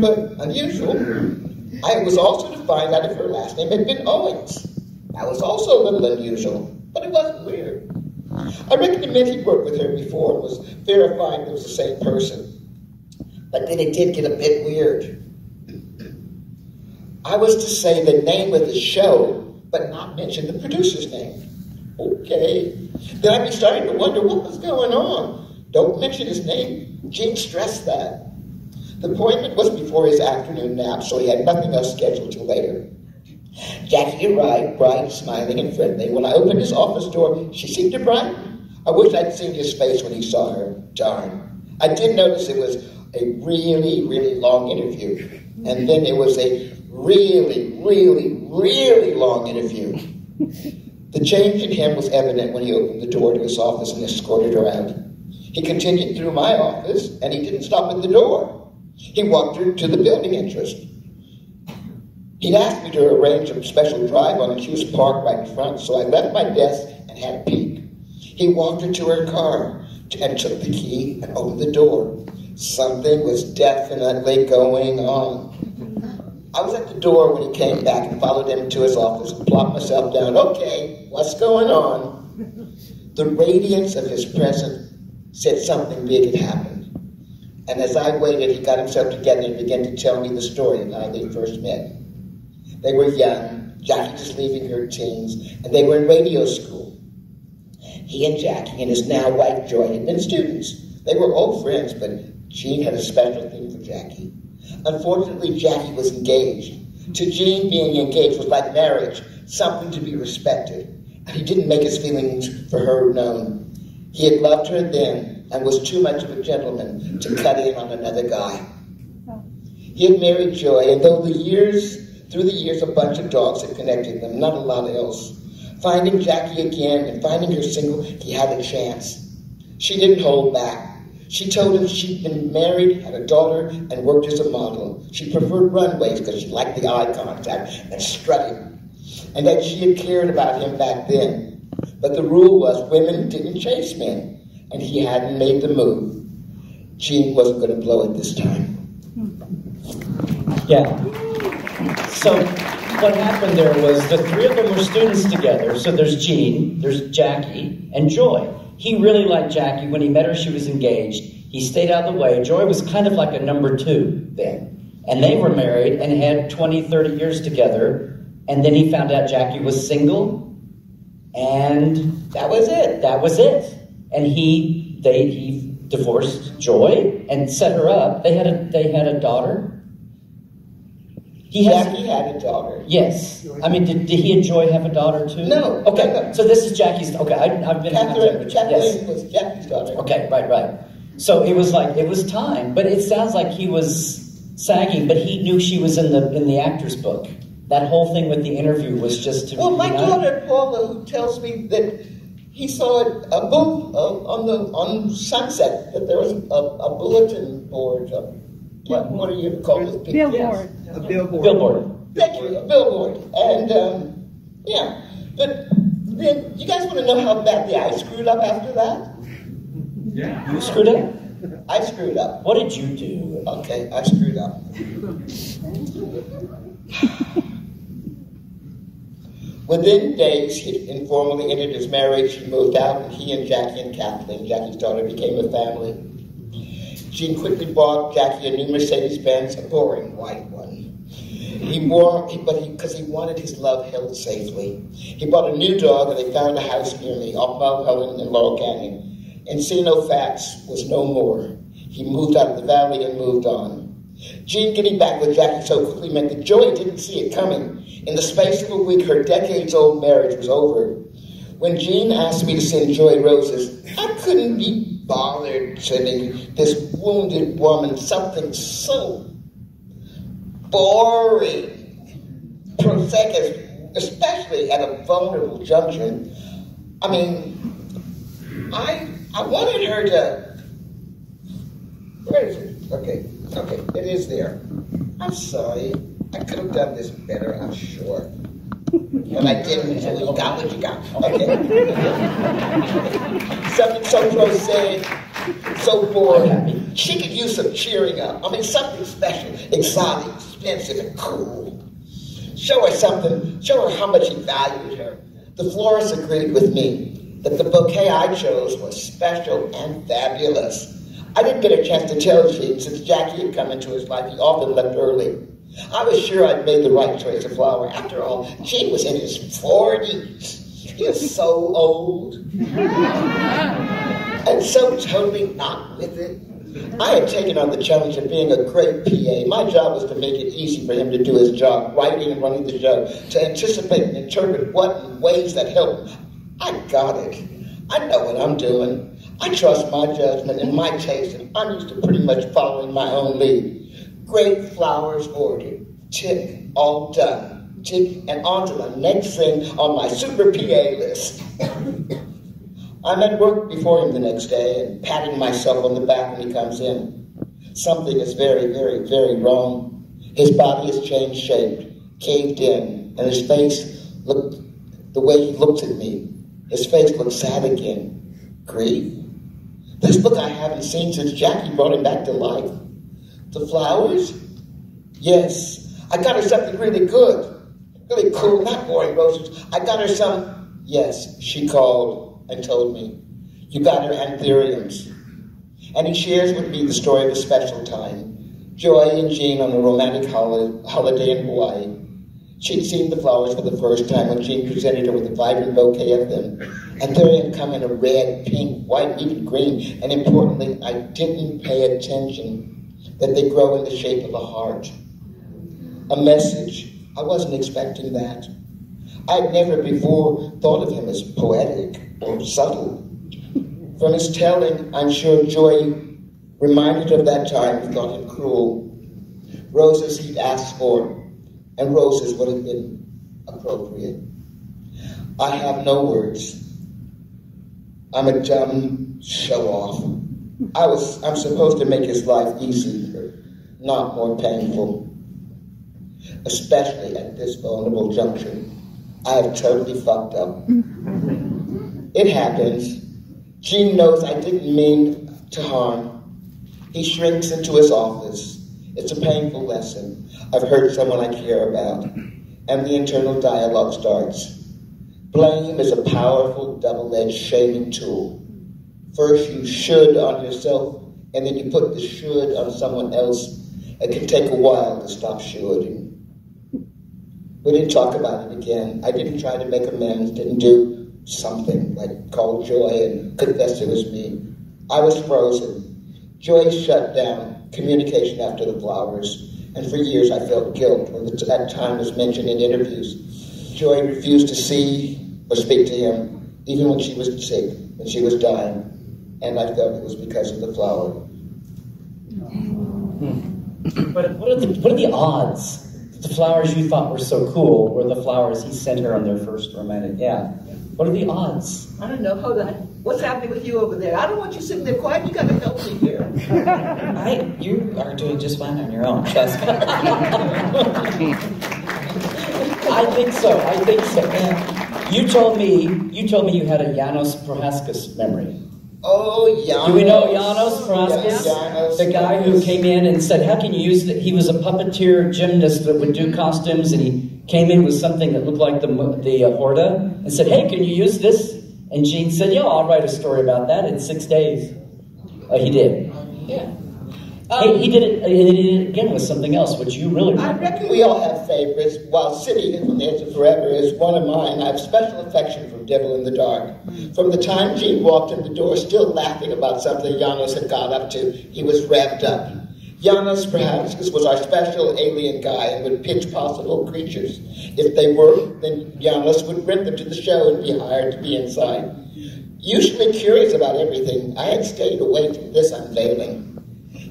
but unusual. I was also to find out if her last name had been Owens. That was also a little unusual. But it wasn't weird. I recommend he'd worked with her before and was verifying it was the same person. But then it did get a bit weird. I was to say the name of the show, but not mention the producer's name. Okay. Then I'd be starting to wonder what was going on. Don't mention his name. Gene stressed that. The appointment was before his afternoon nap, so he had nothing else scheduled till later. Jackie arrived, bright, smiling, and friendly. When I opened his office door, she seemed to brighten. I wish I'd seen his face when he saw her. Darn. I did notice it was a really, really long interview. And then it was a really, really, really long interview. The The change in him was evident when he opened the door to his office and escorted her out. He continued through my office, and he didn't stop at the door. He walked her to the building interest. He'd asked me to arrange a special drive on Hughes Park right in front, so I left my desk and had a peek. He walked her to her car and took the key and opened the door. Something was definitely going on. I was at the door when he came back and followed him to his office and plopped myself down. Okay, what's going on? The radiance of his presence said something big had happened. And as I waited, he got himself together and began to tell me the story of how they first met. They were young, Jackie just leaving her teens, and they were in radio school. He and Jackie and his now wife Joy had been students. They were old friends, but Gene had a special thing for Jackie. Unfortunately, Jackie was engaged. To Gene, being engaged was like marriage, something to be respected. And he didn't make his feelings for her known. He had loved her then and was too much of a gentleman to cut in on another guy. He had married Joy, and though the years, through the years, a bunch of dogs had connected them, not a lot else. Finding Jackie again and finding her single, he had a chance. She didn't hold back. She told him she'd been married, had a daughter, and worked as a model. She preferred runways because she liked the eye contact and strutting, and that she had cared about him back then. But the rule was women didn't chase men, and he hadn't made the move. Gene wasn't going to blow it this time. Yeah. So what happened there was the three of them were students together. So there's Gene, there's Jackie, and Joy. He really liked Jackie. When he met her, she was engaged. He stayed out of the way. Joy was kind of like a number two then. And they were married and had twenty, thirty years together. And then he found out Jackie was single. And that was it. That was it. And he they he divorced Joy and set her up. They had a they had a daughter. He has, Jackie had a daughter. Yes. I mean, did, did he and Joy have a daughter, too? No. Okay, no. So this is Jackie's... Okay, I, I've been... Catherine, Catherine yes. was Jackie's daughter. Okay, right, right. So it was like, it was time. But it sounds like he was sagging, but he knew she was in the in the actor's book. That whole thing with the interview was just to... Well, my you know, daughter, Paula, who tells me that he saw a boom on the on Sunset, that there was a, a bulletin board... Of, What, what do you call this? Billboard. Yes. A billboard. Billboard. Thank you, a billboard. And, um, yeah. But then, you guys want to know how badly I screwed up after that? Yeah. You screwed up? I screwed up. What did you do? Okay, I screwed up. Within days, he informally ended his marriage. He moved out, and he and Jackie and Kathleen, Jackie's daughter, became a family. Gene quickly bought Jackie a new Mercedes-Benz, a boring white one. He wore, but because he, he wanted his love held safely. He bought a new dog, and they found a house near me, off Mount Helen and Laurel Canyon. Encino Facts was no more. He moved out of the valley and moved on. Gene getting back with Jackie so quickly meant that Joy didn't see it coming. In the space of a week, her decades-old marriage was over. When Gene asked me to send Joy roses, I couldn't be bothered sending this wounded woman something so boring, prosaic, especially at a vulnerable junction. I mean, I I wanted her to. Where is it? Okay, okay, it is there. I'm sorry, I could have done this better, I'm sure, but I didn't. So you got what you got. Okay. Something so prosaic, so boring. She could use some cheering up. I mean, something special, exotic, expensive, and cool. Show her something. Show her how much he valued her. The florist agreed with me that the bouquet I chose was special and fabulous. I didn't get a chance to tell Gene since Jackie had come into his life. He often left early. I was sure I'd made the right choice of flower. After all, Gene was in his forties. He was so old. And so totally not with it. I had taken on the challenge of being a great P A. My job was to make it easy for him to do his job, writing and running the show, to anticipate and interpret what in ways that help. I got it. I know what I'm doing. I trust my judgment and my taste, and I'm used to pretty much following my own lead. Great flowers ordered. Tick, all done. tick, and on to the next thing on my super P A list. I'm at work before him the next day and patting myself on the back when he comes in. Something is very, very, very wrong. His body has changed shape, caved in, and his face looked the way he looked at me. His face looked sad again. Grief. This look I haven't seen since Jackie brought him back to life. The flowers? Yes. I got her something really good. Really cool, not boring roses. I got her some... Yes, she called and told me. You got her anthuriums. And he shares with me the story of a special time. Joy and Gene on a romantic hol holiday in Hawaii. She'd seen the flowers for the first time when Gene presented her with a vibrant bouquet of them. And they had come in a red, pink, white, even green. And importantly, I didn't pay attention that they grow in the shape of a heart. A message. I wasn't expecting that. I'd never before thought of him as poetic or subtle. From his telling, I'm sure Joy, reminded of that time, thought him cruel. Roses he'd asked for. And roses would have been appropriate. I have no words. I'm a dumb show-off. I was, I'm supposed to make his life easier, not more painful. Especially at this vulnerable juncture. I have totally fucked up. It happens. Gene knows I didn't mean to harm. He shrinks into his office. It's a painful lesson. I've hurt someone I care about. And the internal dialogue starts. Blame is a powerful double-edged shaming tool. First you should on yourself, and then you put the should on someone else. It can take a while to stop shoulding. We didn't talk about it again. I didn't try to make amends, didn't do something like call Joy and confess it was me. I was frozen. Joy shut down. Communication after the flowers, and for years I felt guilt when that time was mentioned in interviews. Joy refused to see or speak to him, even when she was sick, when she was dying, and I felt it was because of the flower. Hmm. But what are the, what are the odds that the flowers you thought were so cool were the flowers he sent her on their first romantic? Yeah. What are the odds? I don't know. Hold on. What's happening with you over there? I don't want you sitting there quiet. You got to help me here. I, you are doing just fine on your own. Trust me. I think so. I think so. And you told me. You told me you had a Janos Prohaska memory. Oh, Janos. Do we know Janos Prohaska? Yes, Janos. The guy who came in and said, "How can you use that?" He was a puppeteer gymnast that would do costumes, and he came in with something that looked like the the uh, Horta, and said, "Hey, can you use this?" And Gene said, yeah, I'll write a story about that in six days. Uh, he did. Yeah. Um, he, he did it He did it again with something else, which you really remember. I reckon we all have favorites. While City from the Edge of Forever is one of mine, I have special affection for Devil in the Dark. From the time Gene walked in the door, still laughing about something Janos had got up to, he was wrapped up. Janos perhaps was our special alien guy and would pitch possible creatures. If they were, then Janos would rent them to the show and be hired to be inside. Usually curious about everything, I had stayed away from this unveiling.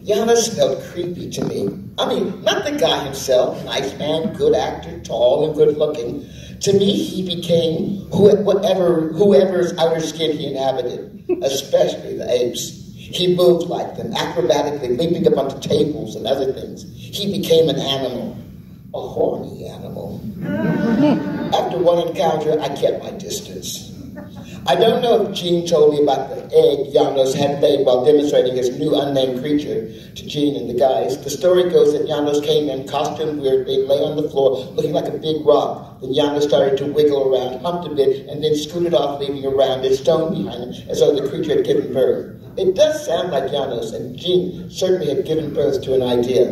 Janos felt creepy to me. I mean, not the guy himself, nice man, good actor, tall and good looking. To me, he became whoever, whoever's outer skin he inhabited, especially the apes. He moved like them, acrobatically leaping up onto tables and other things. He became an animal, a horny animal. After one encounter, I kept my distance. I don't know if Gene told me about the egg Janos had laid while demonstrating his new unnamed creature to Gene and the guys. The story goes that Janos came in, costumed weird, they lay on the floor, looking like a big rock. Then Janos started to wiggle around, humped a bit, and then scooted off, leaving a rounded stone behind him, as though the creature had given birth. It does sound like Janos, and Gene certainly had given birth to an idea.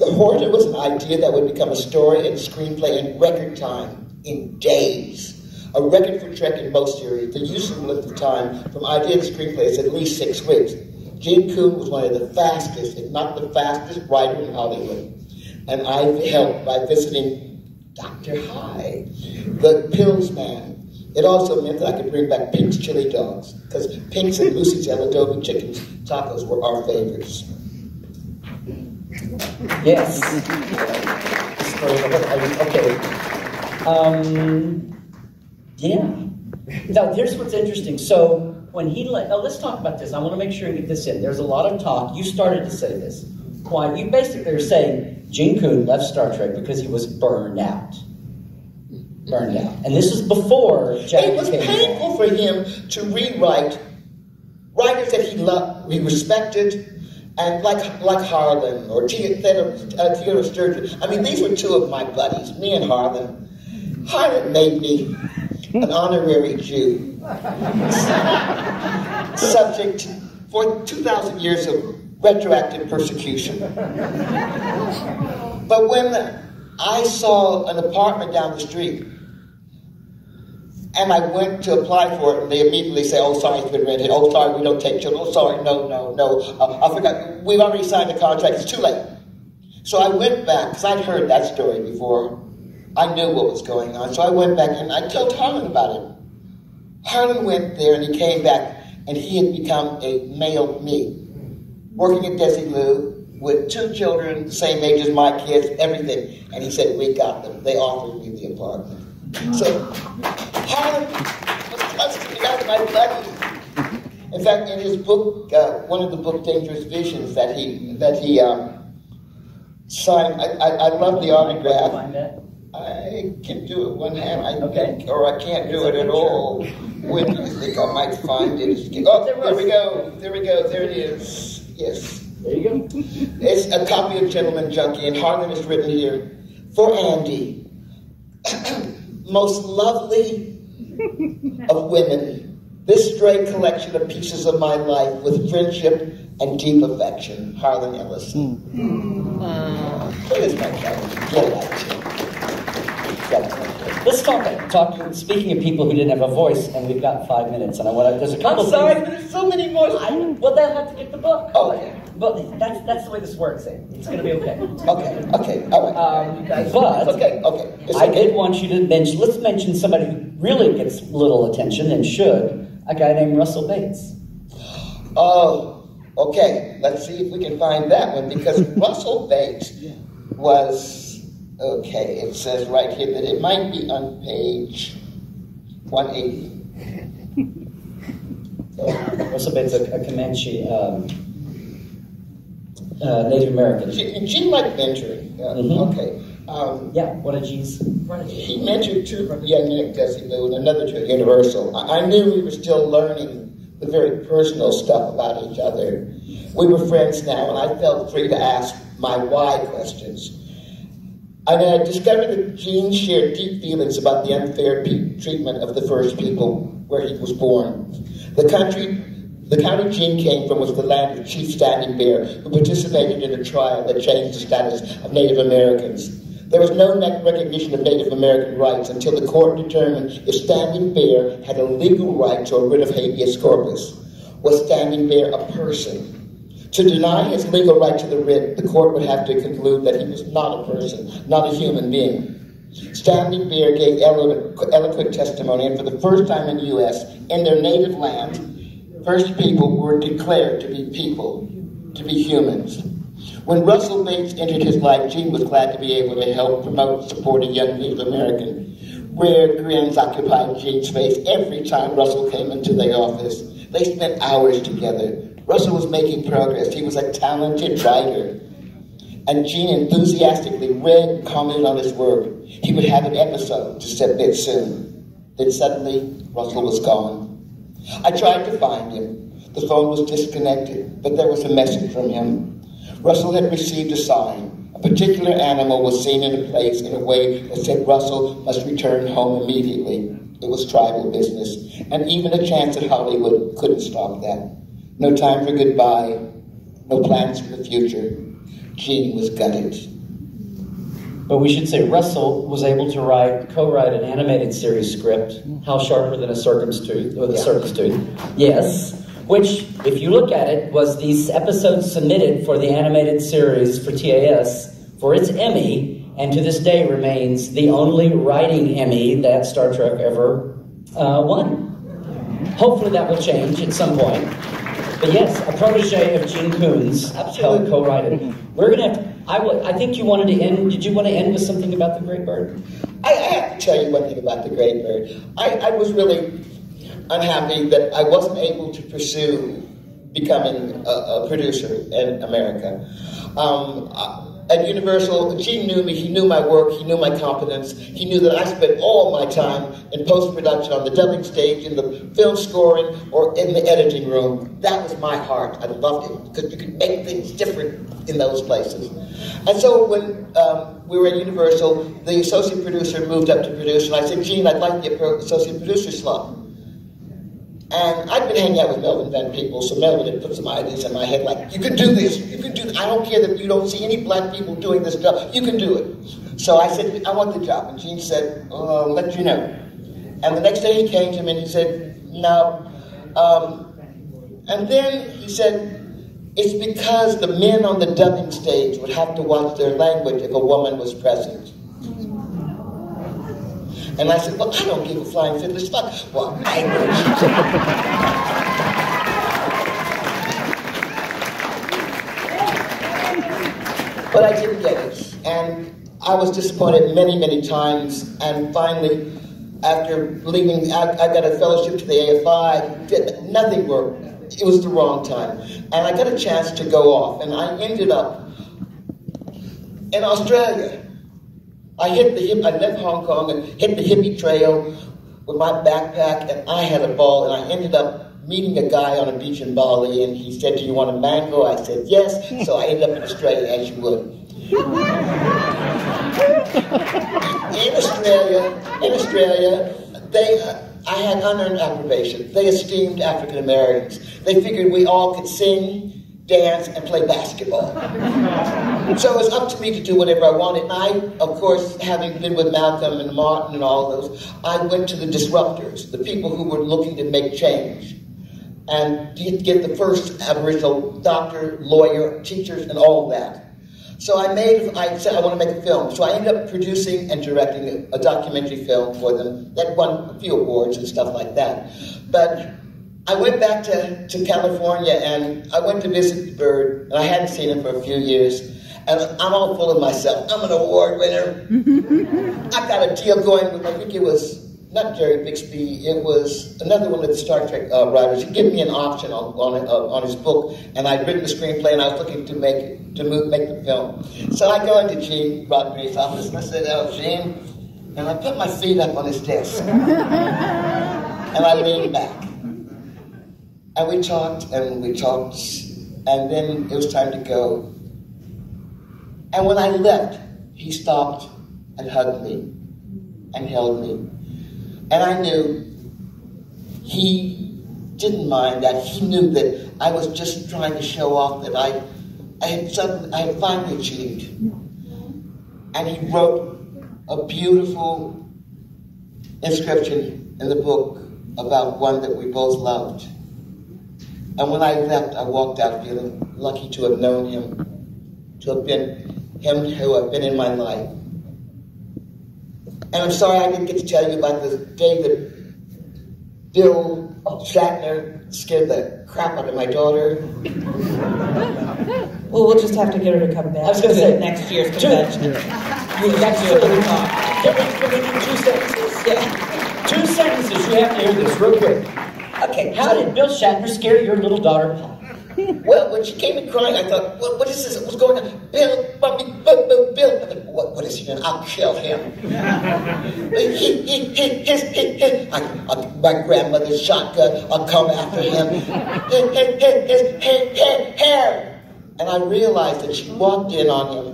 The Horta was an idea that would become a story and screenplay in record time, in days. A record for Trek in most series, the useful length of time from idea to screenplay is at least six weeks. Gene Coon was one of the fastest, if not the fastest, writer in Hollywood. And I helped by visiting Doctor Hyde, the pills man. It also meant that I could bring back Pink's chili dogs, because Pink's and Lucy's adobo chickens tacos were our favorites. Yes. Okay. Um, yeah. Now, here's what's interesting. So when he let, oh, let's talk about this. I want to make sure I get this in. There's a lot of talk. You started to say this. Why you basically are saying Gene Coon left Star Trek because he was burned out. Burned out. And this is before Jack It was painful out. for him to rewrite writers that he loved, he respected, and like like Harlan or Theodore Sturgeon. I mean, these were two of my buddies, me and Harlan. Harlan made me an honorary Jew, subject for two thousand years of retroactive persecution. But when I saw an apartment down the street, and I went to apply for it, and they immediately say, oh, sorry, it's been rented. Oh, sorry, we don't take children. Oh, sorry, no, no, no. Uh, I forgot, we've already signed the contract. It's too late. So I went back, because I'd heard that story before. I knew what was going on. So I went back, and I told Harlan about it. Harlan went there, and he came back, and he had become a male me, working at Desilu, with two children, the same age as my kids, everything. And he said, we got them. They offered me the apartment. So, Harlan was constantly out of my buddies. In fact, in his book, uh, one of the book, Dangerous Visions, that he that he um, signed, I, I, I love the autograph. I can do it one hand, I okay. think, or I can't do it at all. When I think I might find it. Oh, there we go, there we go, there it is. Yes. There you go. It's a copy of Gentleman Junkie, and Harlan is written here for Andy. Most lovely of women, this stray collection of pieces of my life with friendship and deep affection, Harlan Ellis. Mm. Wow. Here's my yeah, Let's talk, talk. Speaking of people who didn't have a voice, and we've got five minutes, and I want to. There's a couple. I'm sorry, things. There's so many more. I, well, they'll have to get the book. Oh, yeah. But that's that's the way this works. Eh? It's going to be okay. Okay. Okay. All right. Um, but okay. Okay. It's I okay. did want you to mention. Let's mention somebody who really gets little attention and should. A guy named Russell Bates. Oh. Okay. Let's see if we can find that one, because Russell Bates was okay. It says right here that it might be on page one eighty. So, Russell Bates, a, a Comanche. Um, Uh, Native American. Gene, Gene liked mentoring. Yeah. Mm-hmm. Okay. Um, yeah, one of Gene's. He mentored two from young Nick Desilu and another to Universal. I, I knew we were still learning the very personal stuff about each other. We were friends now, and I felt free to ask my why questions. And I discovered that Gene shared deep feelings about the unfair treatment of the first people where he was born. The country The county Gene came from was the land of Chief Standing Bear, who participated in a trial that changed the status of Native Americans. There was no recognition of Native American rights until the court determined if Standing Bear had a legal right to a writ of habeas corpus. Was Standing Bear a person? To deny his legal right to the writ, the court would have to conclude that he was not a person, not a human being. Standing Bear gave eloquent, eloquent testimony, and for the first time in the U S, in their native land, first people were declared to be people, to be humans. When Russell Bates entered his life, Gene was glad to be able to help promote and support a young Native American. Rare grins occupied Gene's face every time Russell came into the office. They spent hours together. Russell was making progress. He was a talented writer. And Gene enthusiastically read and commented on his work. He would have an episode to submit soon. Then suddenly, Russell was gone. I tried to find him. The phone was disconnected, but there was a message from him. Russell had received a sign. A particular animal was seen in a place in a way that said Russell must return home immediately. It was tribal business, and even a chance at Hollywood couldn't stop that. No time for goodbye, no plans for the future. Gene was gutted. But we should say Russell was able to write, co-write an animated series script, How Sharper Than a Circum's Tooth, or the yeah. Circus Tooth, yes, which, if you look at it, was these episodes submitted for the animated series for T A S for its Emmy, and to this day remains the only writing Emmy that Star Trek ever uh, won. Hopefully that will change at some point. But yes, a protege of Gene Coon's helped co-write it. We're gonna have to, I, w I think you wanted to end, did you want to end with something about the great bird? I, I have to tell you one thing about the great bird. I, I was really unhappy that I wasn't able to pursue becoming a, a producer in America. Um, at Universal, Gene knew me, he knew my work, he knew my competence, he knew that I spent all my time in post-production, on the dubbing stage, in the film scoring, or in the editing room. That was my heart, I loved it, because you could make things different in those places. And so when um, we were at Universal, the associate producer moved up to produce, and I said, Gene, I'd like the associate producer slot. And I've been hanging out with Melvin Van Peebles, so Melvin had put some ideas in my head like, you can do this, you can do this. I don't care that you don't see any black people doing this job, you can do it. So I said, I want the job. And Gene said, uh, let you know. And the next day he came to me and he said, no. Um, and then he said, it's because the men on the dubbing stage would have to watch their language if a woman was present. And I said, well, I don't give a flying fiddler's fuck. Well, I know. But I didn't get it. And I was disappointed many, many times. And finally, after leaving, I, I got a fellowship to the A F I. Did, nothing worked. It was the wrong time. And I got a chance to go off. And I ended up in Australia. I hit the hip, I left Hong Kong and hit the hippie trail with my backpack, and I had a ball, and I ended up meeting a guy on a beach in Bali, and he said, do you want a mango? I said, yes, so I ended up in Australia, as you would. In Australia, in Australia, they, uh, I had unearned approbation. They esteemed African Americans. They figured we all could sing, dance, and play basketball. So it was up to me to do whatever I wanted. And I, of course, having been with Malcolm and Martin and all those, I went to the disruptors, the people who were looking to make change. And get the first Aboriginal doctor, lawyer, teachers, and all that. So I made, I said I want to make a film. So I ended up producing and directing a documentary film for them that won a few awards and stuff like that. But I went back to, to California, and I went to visit the bird, and I hadn't seen him for a few years, and I'm all full of myself. I'm an award winner. I've got a deal going with, I think it was not Jerry Bixby, it was another one of the Star Trek uh, writers. He gave me an option on, on, uh, on his book, and I'd written the screenplay, and I was looking to make, to move, make the film. So I go into Gene Rodriguez's office, and I said, oh, Gene, and I put my feet up on his desk, and I leaned back. And we talked, and we talked, and then it was time to go. And when I left, he stopped and hugged me and held me. And I knew he didn't mind that. He knew that I was just trying to show off that I, I, had, suddenly, I had finally achieved. And he wrote a beautiful inscription in the book about one that we both loved. And when I left, I walked out feeling lucky to have known him, to have been him who I've been in my life. And I'm sorry I didn't get to tell you about the day that Bill Shatner scared the crap out of my daughter. Well, we'll just have to get her to come back. I was going to say next year's convention. Yeah. Yeah, next year's convention. Yeah. Two sentences. You have to hear this real quick. Okay, how did Bill Shatner scare your little daughter, Paul? Well, when she came in crying, I thought, what, what is this? What's going on? Bill, Bobby, Bill, Bill, Bill. I thought, what, what is he doing? I'll kill him. he, he, he, his, he, his. I, I, my grandmother's shotgun, I'll come after him. his, his, his, his, his, hair. And I realized that she walked in on him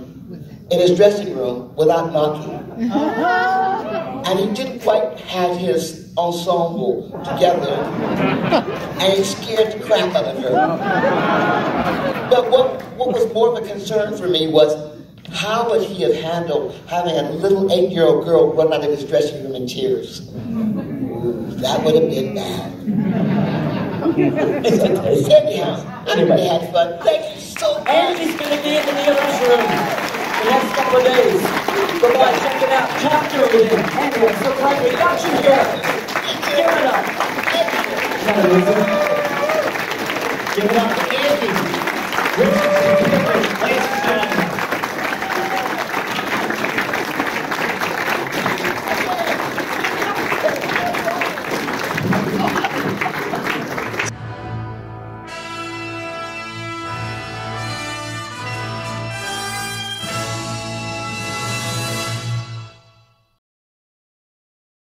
in his dressing room without knocking. And he didn't quite have his ensemble together, and he scared the crap out of her. But what, what was more of a concern for me was, how would he have handled having a little eight-year-old girl run out of his dressing room in tears? Ooh, that would have been bad. So, anyhow, I really had fun. Thank you so much. And he's going to be in the Neo's room the next couple of days. Go by, check it out. Talk to it again. Anyway, so great. We got you here. Give it up. Give it up. Doctor Andy.